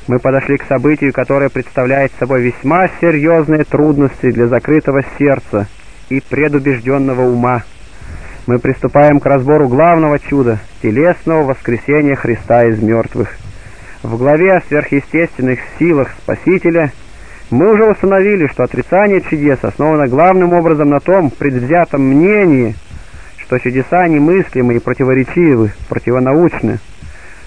Мы подошли к событию, которое представляет собой весьма серьезные трудности для закрытого сердца и предубежденного ума. Мы приступаем к разбору главного чуда – телесного воскресения Христа из мертвых. В главе о сверхъестественных силах Спасителя мы уже установили, что отрицание чудес основано главным образом на том предвзятом мнении, что чудеса немыслимы и противоречивы, противонаучны.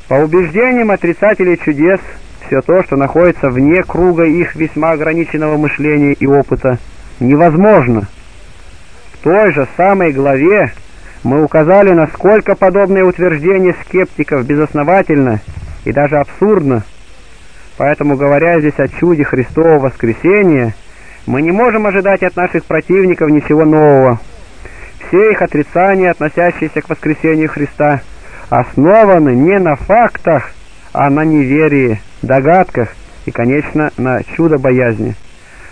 По убеждениям отрицателей чудес – все то, что находится вне круга их весьма ограниченного мышления и опыта, невозможно. В той же самой главе мы указали, насколько подобное утверждение скептиков безосновательно и даже абсурдно. Поэтому, говоря здесь о чуде Христового воскресения, мы не можем ожидать от наших противников ничего нового. Все их отрицания, относящиеся к воскресению Христа, основаны не на фактах, а на неверии, догадках и, конечно, на чудо-боязни.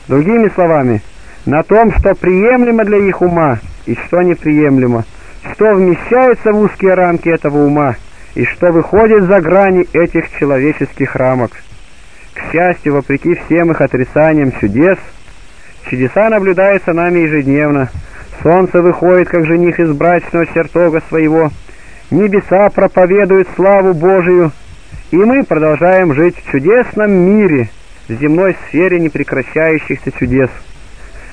Другими словами, на том, что приемлемо для их ума и что неприемлемо, что вмещается в узкие рамки этого ума и что выходит за грани этих человеческих рамок. К счастью, вопреки всем их отрицаниям чудес, чудеса наблюдаются нами ежедневно. Солнце выходит, как жених из брачного чертога своего, небеса проповедуют славу Божию, и мы продолжаем жить в чудесном мире, в земной сфере непрекращающихся чудес.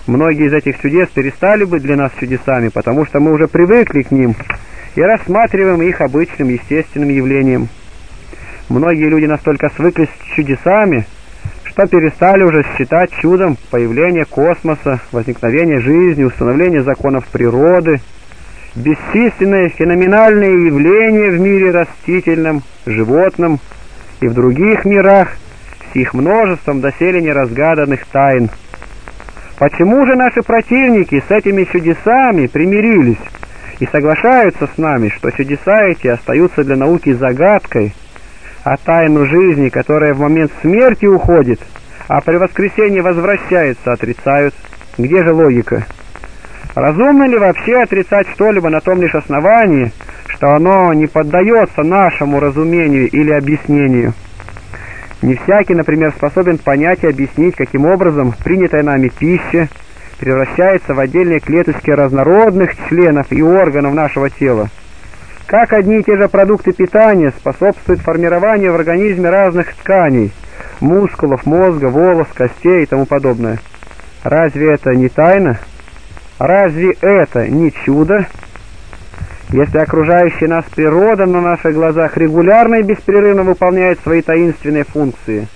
Многие из этих чудес перестали быть для нас чудесами, потому что мы уже привыкли к ним и рассматриваем их обычным естественным явлением. Многие люди настолько свыклись с чудесами, что перестали уже считать чудом появление космоса, возникновение жизни, установление законов природы, бесчисленные феноменальные явления в мире растительном, животном и в других мирах с их множеством доселе неразгаданных тайн. Почему же наши противники с этими чудесами примирились и соглашаются с нами, что чудеса эти остаются для науки загадкой, а тайну жизни, которая в момент смерти уходит, а при воскресении возвращается, отрицают? Где же логика? Разумно ли вообще отрицать что-либо на том лишь основании, что оно не поддается нашему разумению или объяснению? Не всякий, например, способен понять и объяснить, каким образом принятая нами пища превращается в отдельные клеточки разнородных членов и органов нашего тела. Как одни и те же продукты питания способствуют формированию в организме разных тканей, мускулов, мозга, волос, костей и тому подобное. Разве это не тайна? Разве это не чудо? Если окружающая нас природа на наших глазах регулярно и беспрерывно выполняет свои таинственные функции,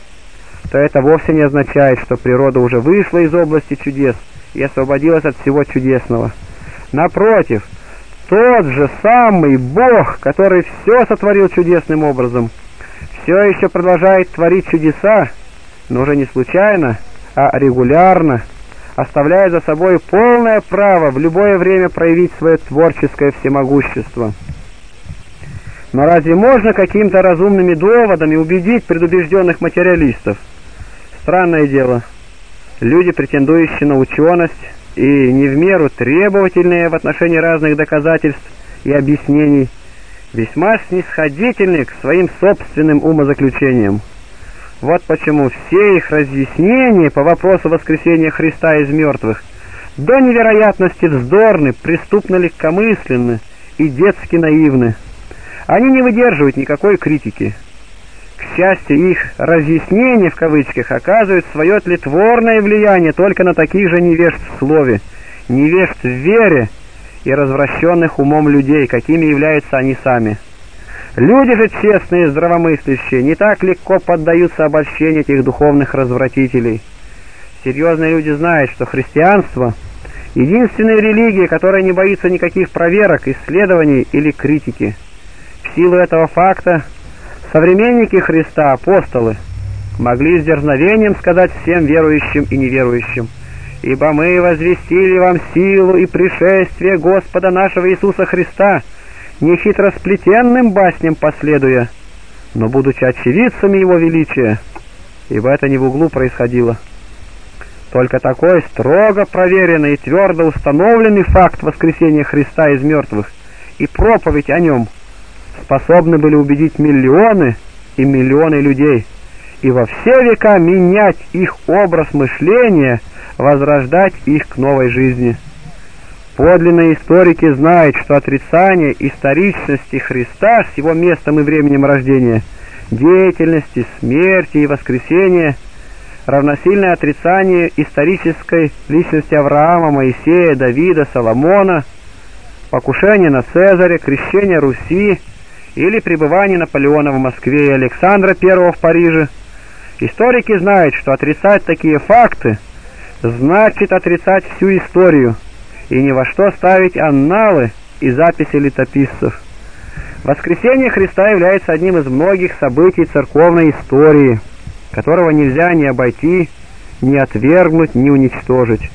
то это вовсе не означает, что природа уже вышла из области чудес и освободилась от всего чудесного. Напротив, тот же самый Бог, который все сотворил чудесным образом, все еще продолжает творить чудеса, но уже не случайно, а регулярно, оставляя за собой полное право в любое время проявить свое творческое всемогущество. Но разве можно какими-то разумными доводами убедить предубежденных материалистов? Странное дело, люди, претендующие на ученость и не в меру требовательные в отношении разных доказательств и объяснений, весьма снисходительны к своим собственным умозаключениям. Вот почему все их разъяснения по вопросу воскресения Христа из мертвых до невероятности вздорны, преступно легкомысленны и детски наивны. Они не выдерживают никакой критики. К счастью, их «разъяснения» в кавычках оказывают свое тлетворное влияние только на таких же невежд в слове, невежд в вере и развращенных умом людей, какими являются они сами. Люди же честные и здравомыслящие не так легко поддаются обольщению этих духовных развратителей. Серьезные люди знают, что христианство – единственная религия, которая не боится никаких проверок, исследований или критики. В силу этого факта современники Христа, апостолы, могли с дерзновением сказать всем верующим и неверующим: «Ибо мы возвестили вам силу и пришествие Господа нашего Иисуса Христа, нехитросплетенным басням последуя, но будучи очевидцами его величия, ибо это не в углу происходило». Только такой строго проверенный и твердо установленный факт воскресения Христа из мертвых и проповедь о нем способны были убедить миллионы и миллионы людей и во все века менять их образ мышления, возрождать их к новой жизни. Подлинные историки знают, что отрицание историчности Христа с его местом и временем рождения, деятельности, смерти и воскресения равносильно отрицанию исторической личности Авраама, Моисея, Давида, Соломона, покушения на Цезаря, крещения Руси или пребывание Наполеона в Москве и Александра Первого в Париже. Историки знают, что отрицать такие факты значит отрицать всю историю и ни во что ставить анналы и записи летописцев. Воскресение Христа является одним из многих событий церковной истории, которого нельзя ни обойти, ни отвергнуть, ни уничтожить.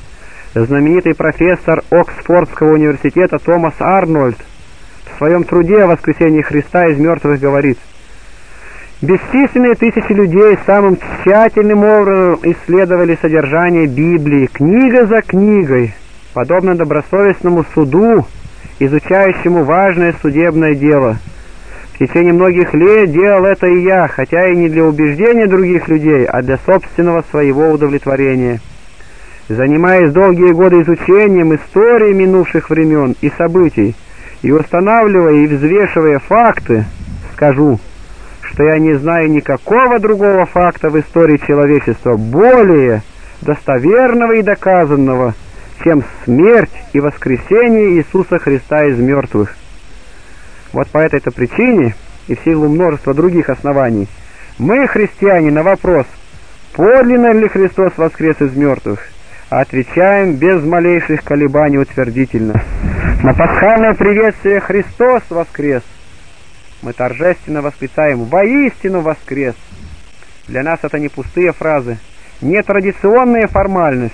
Знаменитый профессор Оксфордского университета Томас Арнольд в своем труде о воскресении Христа из мертвых говорит: «Бесчисленные тысячи людей самым тщательным образом исследовали содержание Библии, книга за книгой, подобно добросовестному суду, изучающему важное судебное дело. В течение многих лет делал это и я, хотя и не для убеждения других людей, а для собственного своего удовлетворения. Занимаясь долгие годы изучением истории минувших времен и событий, и устанавливая и взвешивая факты, скажу, что я не знаю никакого другого факта в истории человечества более достоверного и доказанного, чем смерть и воскресение Иисуса Христа из мертвых». Вот по этой-то причине и в силу множества других оснований мы, христиане, на вопрос, подлинно ли Христос воскрес из мертвых, отвечаем без малейших колебаний утвердительно. На пасхальное приветствие «Христос воскрес» мы торжественно восклицаем «Воистину воскрес». Для нас это не пустые фразы, не традиционная формальность,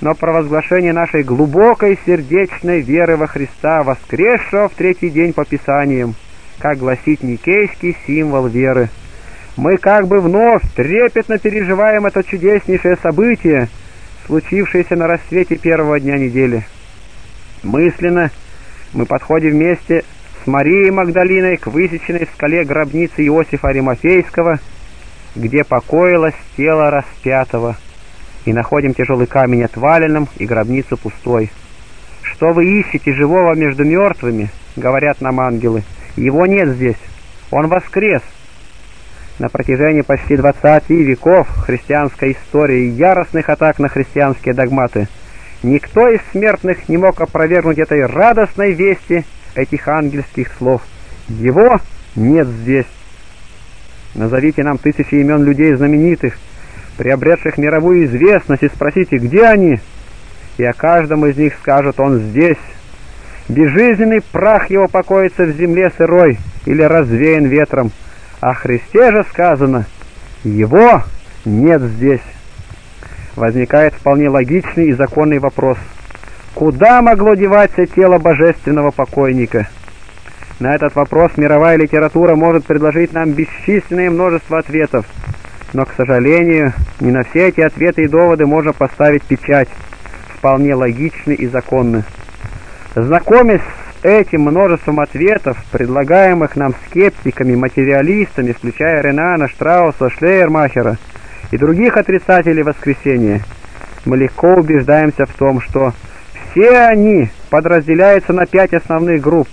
но провозглашение нашей глубокой сердечной веры во Христа, воскресшего в третий день по Писаниям, как гласит никейский символ веры. Мы как бы вновь трепетно переживаем это чудеснейшее событие, случившееся на рассвете первого дня недели. Мысленно мы подходим вместе с Марией Магдалиной к высеченной в скале гробнице Иосифа Аримафейского, где покоилось тело распятого, и находим тяжелый камень отваленным и гробницу пустой. «Что вы ищете живого между мертвыми?» — говорят нам ангелы. «Его нет здесь, он воскрес». На протяжении почти двадцати веков христианской истории и яростных атак на христианские догматы никто из смертных не мог опровергнуть этой радостной вести, этих ангельских слов: «Его нет здесь». Назовите нам тысячи имен людей знаменитых, приобретших мировую известность, и спросите, где они, и о каждом из них скажут: он здесь. Безжизненный прах его покоится в земле сырой или развеян ветром. О Христе же сказано: его нет здесь. Возникает вполне логичный и законный вопрос: куда могло деваться тело божественного покойника? На этот вопрос мировая литература может предложить нам бесчисленное множество ответов, но, к сожалению, не на все эти ответы и доводы можно поставить печать, вполне логичны и законны. Знакомясь с этим множеством ответов, предлагаемых нам скептиками, материалистами, включая Ренана, Штрауса, Шлейермахера и других отрицателей воскресения, мы легко убеждаемся в том, что все они подразделяются на пять основных групп.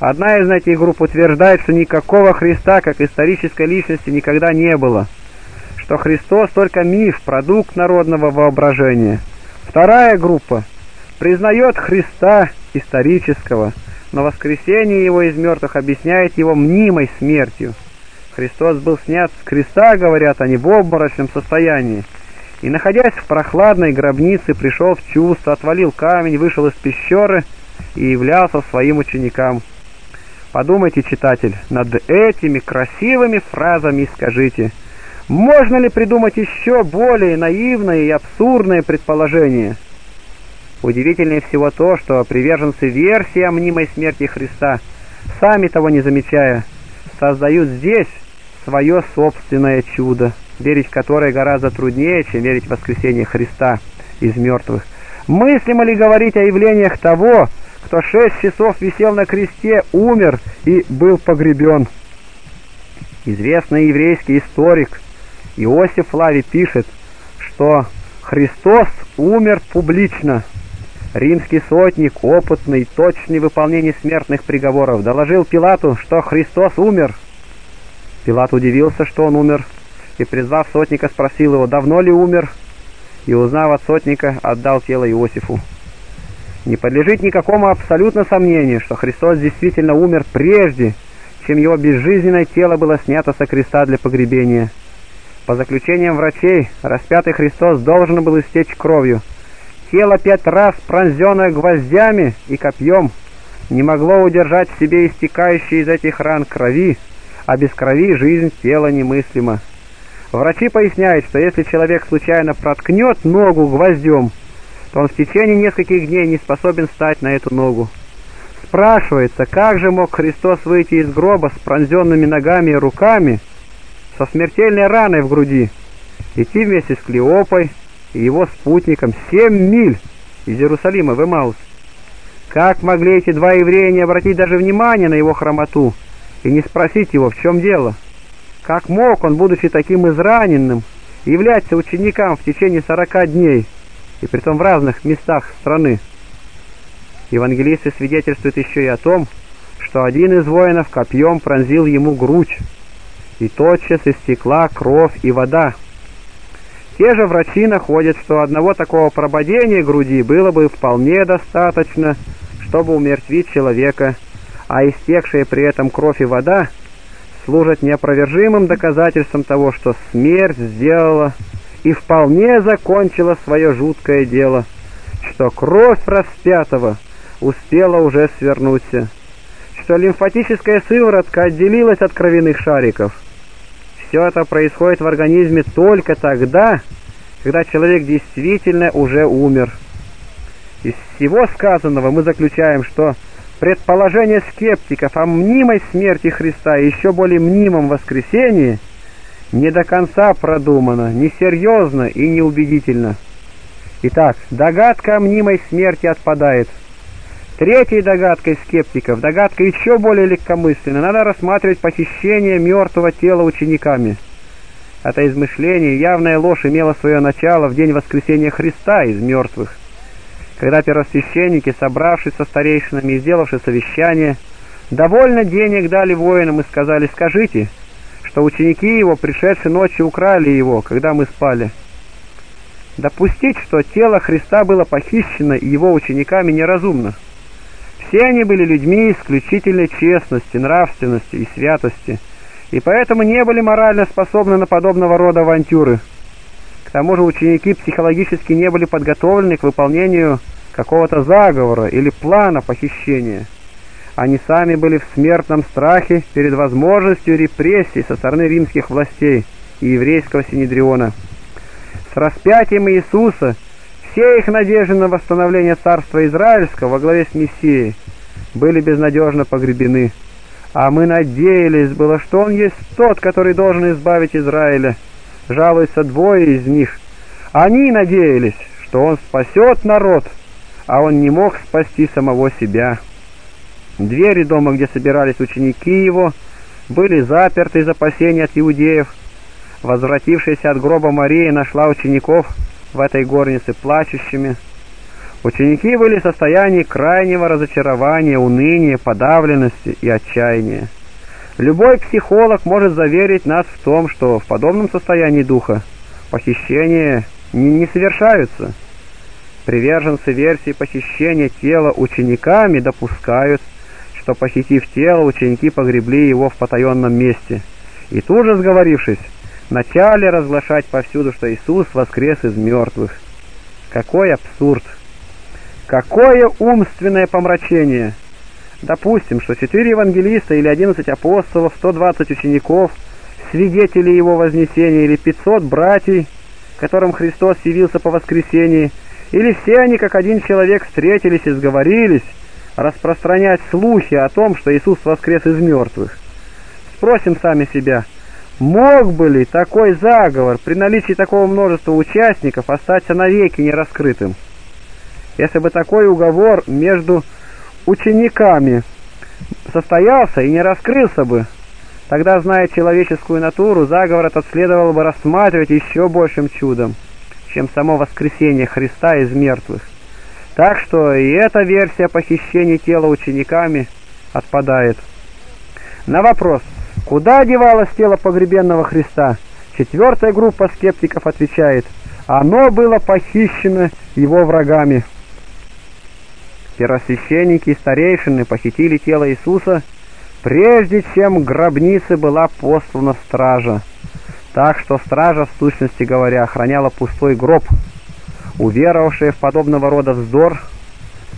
Одна из этих групп утверждает, что никакого Христа как исторической личности никогда не было, что Христос только миф, продукт народного воображения. Вторая группа признает Христа исторического, но воскресение его из мертвых объясняет его мнимой смертью. Христос был снят с креста, говорят они, в обморочном состоянии, и, находясь в прохладной гробнице, пришел в чувство, отвалил камень, вышел из пещеры и являлся своим ученикам. Подумайте, читатель, над этими красивыми фразами и скажите: можно ли придумать еще более наивное и абсурдное предположение? Удивительнее всего то, что приверженцы версии о мнимой смерти Христа, сами того не замечая, создают здесь свое собственное чудо, верить в которое гораздо труднее, чем верить в воскресение Христа из мертвых. Мыслимо ли говорить о явлениях того, кто шесть часов висел на кресте, умер и был погребен? Известный еврейский историк Иосиф Лави пишет, что Христос умер публично. Римский сотник, опытный, точный в выполнении смертных приговоров, доложил Пилату, что Христос умер. Пилат удивился, что он умер, и, призвав сотника, спросил его, давно ли умер, и, узнав от сотника, отдал тело Иосифу. Не подлежит никакому абсолютно сомнению, что Христос действительно умер прежде, чем его безжизненное тело было снято со креста для погребения. По заключениям врачей, распятый Христос должен был истечь кровью. Тело, пять раз пронзенное гвоздями и копьем, не могло удержать в себе истекающие из этих ран крови, а без крови жизнь тела немыслима. Врачи поясняют, что если человек случайно проткнет ногу гвоздем, то он в течение нескольких дней не способен встать на эту ногу. Спрашивается, как же мог Христос выйти из гроба с пронзенными ногами и руками, со смертельной раной в груди, идти вместе с Клеопой и его спутником семь миль из Иерусалима в Эмаус? Как могли эти два еврея не обратить даже внимания на его хромоту и не спросить его, в чем дело? Как мог он, будучи таким израненным, являться ученикам в течение сорока дней, и притом в разных местах страны? Евангелисты свидетельствуют еще и о том, что один из воинов копьем пронзил ему грудь, и тотчас истекла кровь и вода. Те же врачи находят, что одного такого прободения груди было бы вполне достаточно, чтобы умертвить человека, а истекшая при этом кровь и вода служат неопровержимым доказательством того, что смерть сделала и вполне закончила свое жуткое дело, что кровь распятого успела уже свернуться, что лимфатическая сыворотка отделилась от кровяных шариков. Все это происходит в организме только тогда, когда человек действительно уже умер. Из всего сказанного мы заключаем, что предположение скептиков о мнимой смерти Христа и еще более мнимом воскресении не до конца продумано, несерьезно и неубедительно. Итак, догадка о мнимой смерти отпадает. Третьей догадкой скептиков, догадка еще более легкомысленная, надо рассматривать похищение мертвого тела учениками. Это измышление, явная ложь, имело свое начало в день воскресения Христа из мертвых, когда первосвященники, собравшись со старейшинами и сделавши совещание, довольно денег дали воинам и сказали: «Скажите, что ученики его, пришедшие ночью, украли его, когда мы спали». Допустить, что тело Христа было похищено его учениками, неразумно. Все они были людьми исключительной честности, нравственности и святости, и поэтому не были морально способны на подобного рода авантюры. К К тому же ученики психологически не были подготовлены к выполнению какого-то заговора или плана похищения. Они сами были в смертном страхе перед возможностью репрессий со стороны римских властей и еврейского синедриона. С распятием Иисуса все их надежды на восстановление царства израильского во главе с Мессией были безнадежно погребены. А мы надеялись было, что он есть тот, который должен избавить Израиля. Жалуются двое из них. Они надеялись, что он спасет народ, а он не мог спасти самого себя. Двери дома, где собирались ученики его, были заперты из опасения от иудеев. Возвратившаяся от гроба Мария нашла учеников в этой горнице плачущими. Ученики были в состоянии крайнего разочарования, уныния, подавленности и отчаяния. Любой психолог может заверить нас в том, что в подобном состоянии духа похищения не, не совершаются. Приверженцы версии похищения тела учениками допускают, что, похитив тело, ученики погребли его в потаенном месте. И тут же, сговорившись, начали разглашать повсюду, что Иисус воскрес из мертвых. Какой абсурд! Какое умственное помрачение! Допустим, что четыре евангелиста или одиннадцать апостолов, сто двадцать учеников, свидетели его вознесения, или пятьсот братьев, которым Христос явился по воскресении, или все они, как один человек, встретились и сговорились распространять слухи о том, что Иисус воскрес из мертвых. Спросим сами себя, мог бы ли такой заговор при наличии такого множества участников остаться навеки нераскрытым? Если бы такой уговор между учениками состоялся и не раскрылся бы, тогда, зная человеческую натуру, заговор этот следовало бы рассматривать еще большим чудом, чем само воскресение Христа из мертвых. Так что и эта версия похищения тела учениками отпадает. На вопрос, куда девалось тело погребенного Христа, четвертая группа скептиков отвечает: оно было похищено его врагами. Первосвященники и старейшины похитили тело Иисуса, прежде чем к гробнице была послана стража. Так что стража, в сущности говоря, охраняла пустой гроб. Уверовавшие в подобного рода вздор,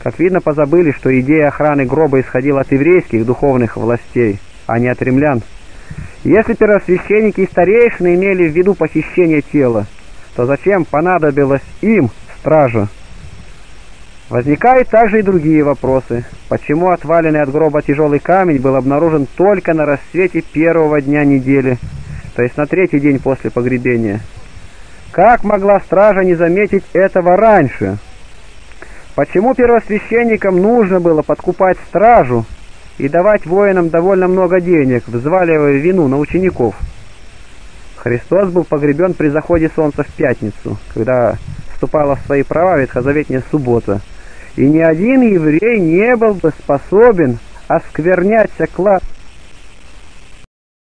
как видно, позабыли, что идея охраны гроба исходила от еврейских духовных властей, а не от римлян. Если первосвященники и старейшины имели в виду похищение тела, то зачем понадобилась им стража? Возникают также и другие вопросы. Почему отваленный от гроба тяжелый камень был обнаружен только на рассвете первого дня недели, то есть на третий день после погребения? Как могла стража не заметить этого раньше? Почему первосвященникам нужно было подкупать стражу и давать воинам довольно много денег, взваливая вину на учеников? Христос был погребен при заходе солнца в пятницу, когда вступала в свои права ветхозаветная суббота. И ни один еврей не был бы способен осквернять оклад